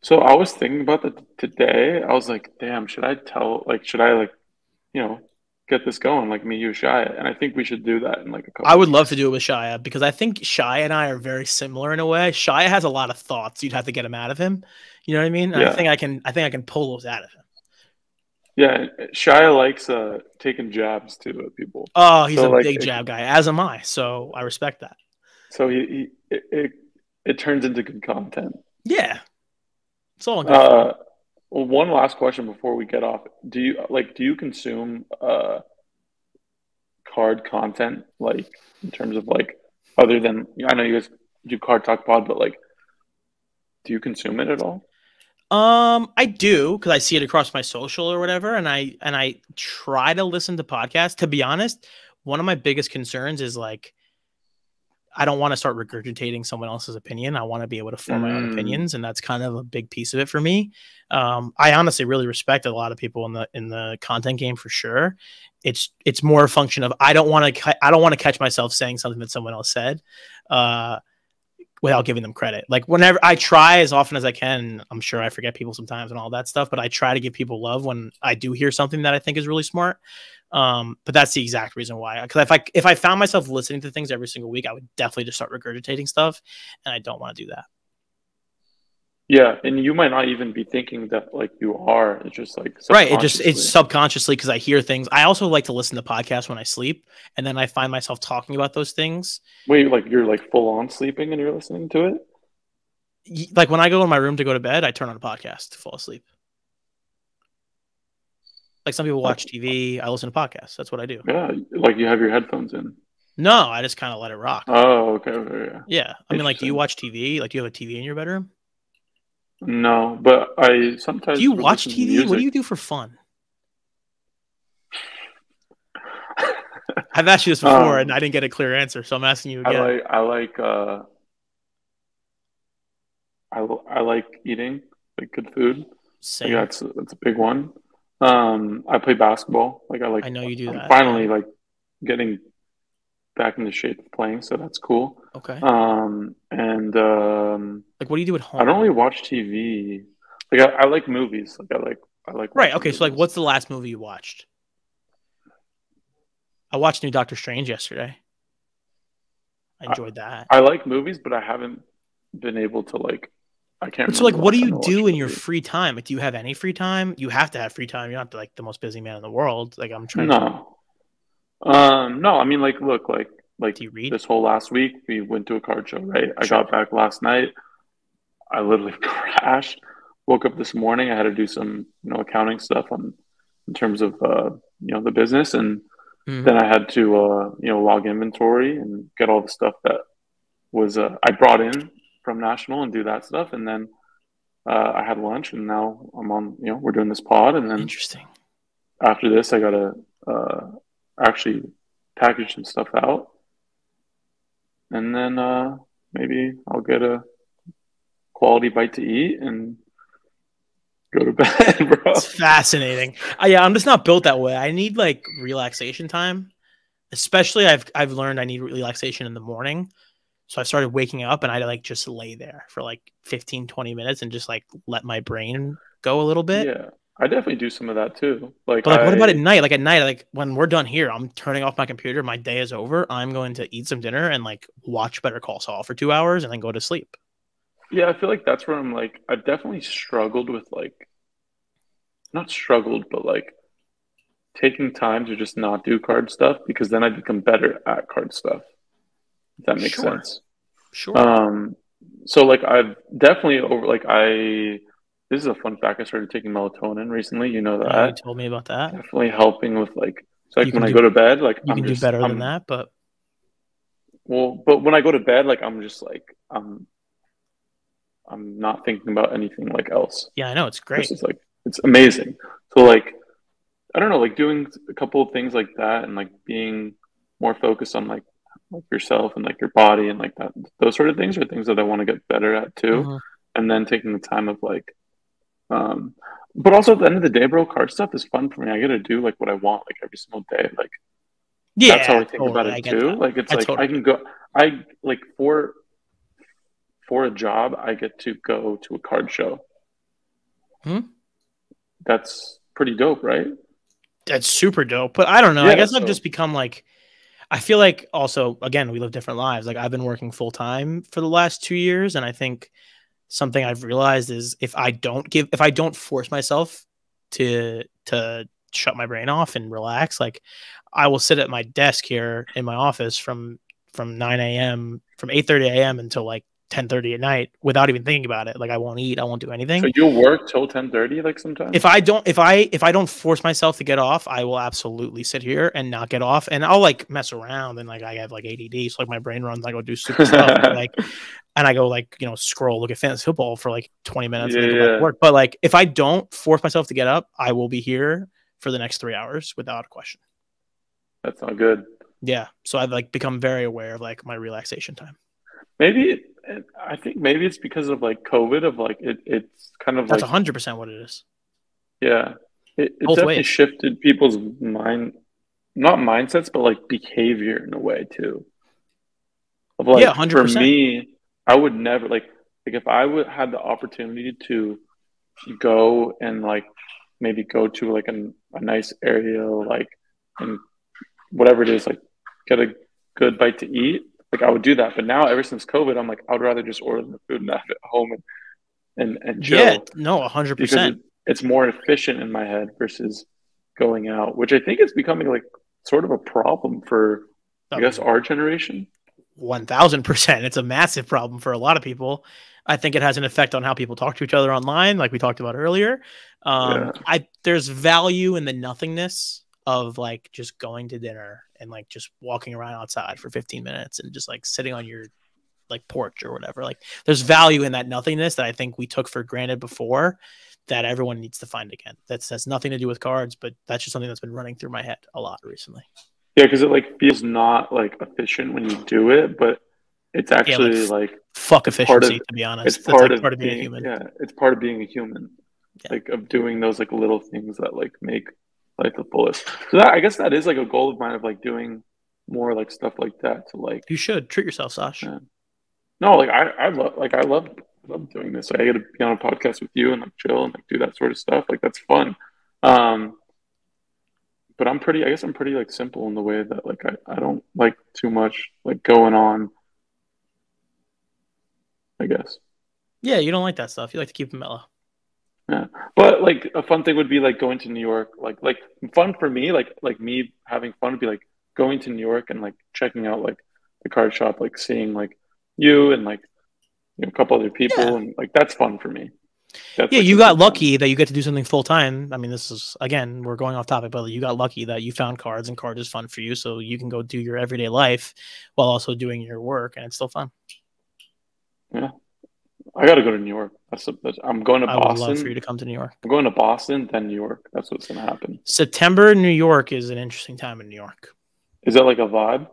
So I was thinking about that today. I was like, damn, should I get this going? Like me, you, Shia. And I think we should do that in like a couple. I would love to do it with Shia because I think Shia and I are very similar in a way. Shia has a lot of thoughts. You'd have to get him out of him. You know what I mean? Yeah. I think I can pull those out of him. Yeah. Shia likes taking jabs too at people. Oh, he's a big jab guy, as am I. So I respect that. So it turns into good content. Yeah. It's all good. One last question before we get off. Do you consume card content, like in terms of like other than, I know you guys do Card Talk Pod, but like do you consume it at all? I do, because I see it across my social or whatever, and I try to listen to podcasts. To be honest, one of my biggest concerns is like I don't want to start regurgitating someone else's opinion. I want to be able to form my own opinions, and that's kind of a big piece of it for me. I honestly really respect a lot of people in the content game for sure. It's more a function of I don't want to catch myself saying something that someone else said without giving them credit. Like whenever I try as often as I can, I'm sure I forget people sometimes and all that stuff, but I try to give people love when I do hear something that I think is really smart. But that's the exact reason why. Because if I found myself listening to things every single week, I would definitely just start regurgitating stuff, and I don't want to do that. Yeah, and you might not even be thinking that like you are. It's just like right. It's subconsciously because I hear things. I also like to listen to podcasts when I sleep, and then I find myself talking about those things. Wait, like you're like full on sleeping and you're listening to it? Like when I go in my room to go to bed, I turn on a podcast to fall asleep. Like some people watch TV, I listen to podcasts. That's what I do. Yeah, like you have your headphones in. No, I just kind of let it rock. Oh, okay. Yeah. I mean, like, do you watch TV? Like, do you have a TV in your bedroom? No, but I sometimes... Do you watch TV? What do you do for fun? I've asked you this before, and I didn't get a clear answer, so I'm asking you again. I like eating, like good food. Same. Yeah, that's a big one. I play basketball. I know you do that. Finally, getting back into shape of playing, so that's cool. Okay. What do you do at home? I don't really watch TV. I like movies. Right. Okay. Movies. So what's the last movie you watched? I watched New Doctor Strange yesterday. I enjoyed that. I like movies, but I haven't been able to I can't. So what do you do in your free time? Do you have any free time? You have to have free time. You're not the most busy man in the world. I'm trying. No. No. I mean, do you read? This whole last week we went to a card show, right? I got back last night. I literally crashed. Woke up this morning. I had to do some, accounting stuff in terms of, the business, and then I had to, log inventory and get all the stuff that was I brought in from National and do that stuff, and then I had lunch, and now I'm on. We're doing this pod, and then interesting. After this, I gotta actually package some stuff out, and then maybe I'll get a quality bite to eat and go to bed, bro. It's fascinating. I'm just not built that way. I need relaxation time. Especially I've learned I need relaxation in the morning. So I started waking up and I just lay there for 15, 20 minutes and just let my brain go a little bit. Yeah. I definitely do some of that too. But what about at night? At night, when we're done here, I'm turning off my computer. My day is over. I'm going to eat some dinner and watch Better Call Saul for 2 hours and then go to sleep. Yeah, I feel that's where I'm I've definitely struggled with not struggled, but taking time to just not do card stuff, because then I become better at card stuff. If that makes sense. Sure. So I've definitely this is a fun fact. I started taking melatonin recently. You know that. You told me about that. Definitely helping with when I go to bed, you I'm can just, do better I'm, than that, but. Well, but when I go to bed, I'm just I'm not thinking about anything else. Yeah, I know. It's great. It's it's amazing. So I don't know, doing a couple of things like that and being more focused on yourself and your body and that, those sort of things are things that I want to get better at too. Mm-hmm. And then taking the time of but also at the end of the day, bro, card stuff is fun for me. I get to do what I want, every single day. Yeah, that's how I think about it too. That. It's I can go, for a job, I get to go to a card show. That's pretty dope, right? That's super dope. But I don't know. Yeah, I guess I've just become I feel also, again, we live different lives. I've been working full time for the last 2 years. And I think something I've realized is if I don't force myself to shut my brain off and relax, I will sit at my desk here in my office from 9 a.m., from 8:30 a.m. until 10:30 at night without even thinking about it. I won't eat, I won't do anything. So you'll work till 10:30 sometimes? If I don't force myself to get off, I will absolutely sit here and not get off, and I'll mess around, and I have ADD, so my brain runs, I go do stupid stuff, and I go scroll, look at fantasy football for 20 minutes and go back to work. But if I don't force myself to get up, I will be here for the next 3 hours without a question. That's not good. Yeah. So I've become very aware of my relaxation time. I think maybe it's because of COVID of it's kind of that's 100% what it is. Yeah, it definitely shifted people's not mindsets, but behavior in a way too. Of yeah, 100%. For me, I would never if I had the opportunity to go and maybe go to a nice area and whatever it is get a good bite to eat. I would do that, but now ever since COVID, I'm I would rather just order the food and have it at home and chill. Yeah, no, 100%. It's more efficient in my head versus going out, which I think is becoming sort of a problem for, I guess, our generation. 1000%. It's a massive problem for a lot of people. I think it has an effect on how people talk to each other online, like we talked about earlier. Yeah. There's value in the nothingness of just going to dinner and just walking around outside for 15 minutes and just sitting on your porch or whatever. There's value in that nothingness that I think we took for granted before that everyone needs to find again. That's nothing to do with cards, but that's just something that's been running through my head a lot recently. Yeah. Cause it feels not efficient when you do it, but it's actually fuck efficiency, to be honest. It's part of being a human. Yeah. It's part of being a human. like of doing those like little things that like make like the fullest. So that, I guess that is like a goal of mine of like doing more like stuff like that to like. You should treat yourself, Sash. Yeah. No, like I love doing this. I get to be on a podcast with you and like chill and like do that sort of stuff. Like that's fun. But I guess I'm pretty like simple in the way that like I don't like too much like going on, I guess. Yeah, you don't like that stuff. You like to keep it mellow. Yeah, but like a fun thing would be like going to New York. Like fun for me, like me having fun would be like going to New York and like checking out like the card shop, like seeing like you and like a couple other people, and like that's fun for me. That's, yeah, like, you got lucky that you get to do something full time. I mean, this is, again, we're going off topic, but you got lucky that you found cards and cards is fun for you, so you can go do your everyday life while also doing your work, and it's still fun. Yeah. I got to go to New York. I'm going to Boston. I would love for you to come to New York. I'm going to Boston, then New York. That's what's going to happen. September in New York is an interesting time in New York. Is that like a vibe?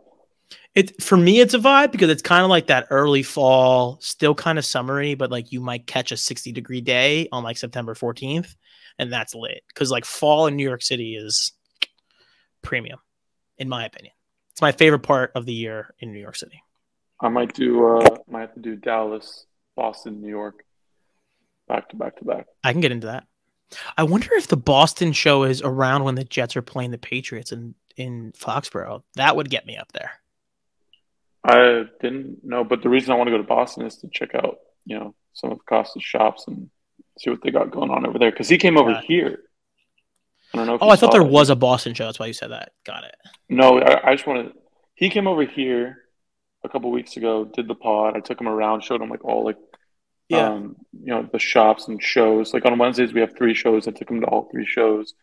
For me, it's a vibe because it's kind of like that early fall, still kind of summery, but like you might catch a 60-degree day on like September 14th, and that's lit because like fall in New York City is premium, in my opinion. It's my favorite part of the year in New York City. I might do. Might have to do Dallas, Boston, New York, back to back to back. I can get into that. I wonder if the Boston show is around when the Jets are playing the Patriots in Foxborough. That would get me up there. I didn't know, but the reason I want to go to Boston is to check out, some of Costa's shops and see what they got going on over there. Because he came over here. I don't know. I thought there was a Boston show. That's why you said that. Got it. No, I just wanted. He came over here a couple weeks ago, did the pod. I took him around, showed him like all like, the shops and shows. Like on Wednesdays we have 3 shows. I took him to all 3 shows.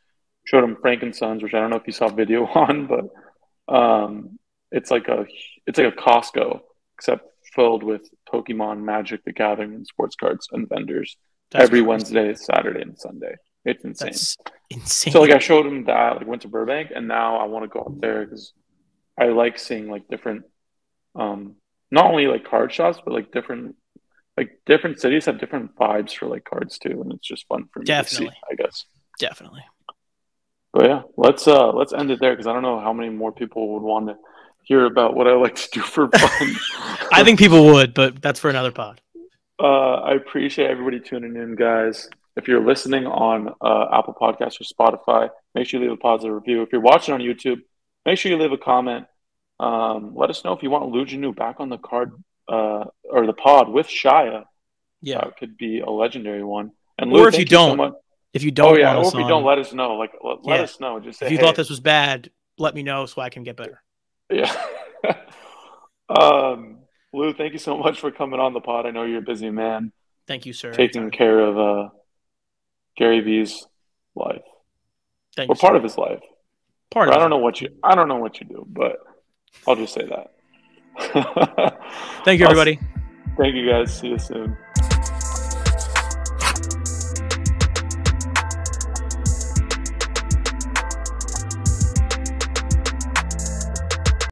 Showed him Frank and Sons, which I don't know if you saw video on, but it's like a Costco except filled with Pokemon, Magic, The Gathering, and sports cards and vendors. That's every crazy. Wednesday, Saturday, and Sunday. It's insane. That's insane. So like I showed him that. Like went to Burbank, and now I want to go out there because I like seeing like different. Not only like card shops, but like different cities have different vibes for like cards too, and it's just fun for me to see, I guess. Definitely. But yeah, let's end it there because I don't know how many more people would want to hear about what I like to do for fun. I think people would, but that's for another pod. I appreciate everybody tuning in, guys. If you're listening on Apple Podcasts or Spotify, make sure you leave a positive review. If you're watching on YouTube, make sure you leave a comment. Let us know if you want Lou Geneux back on the card or the pod with Shia. Yeah, that could be a legendary one. And Lou, if you don't, let us know. Like, let us know. Just say, if you thought this was bad, let me know so I can get better. Yeah. Lou, thank you so much for coming on the pod. I know you're a busy man. Thank you, sir. Taking care of Gary V's life. Thank you. Or part of his life. I don't know what you do, but. I'll just say that. Thank you, everybody. Thank you, guys. See you soon.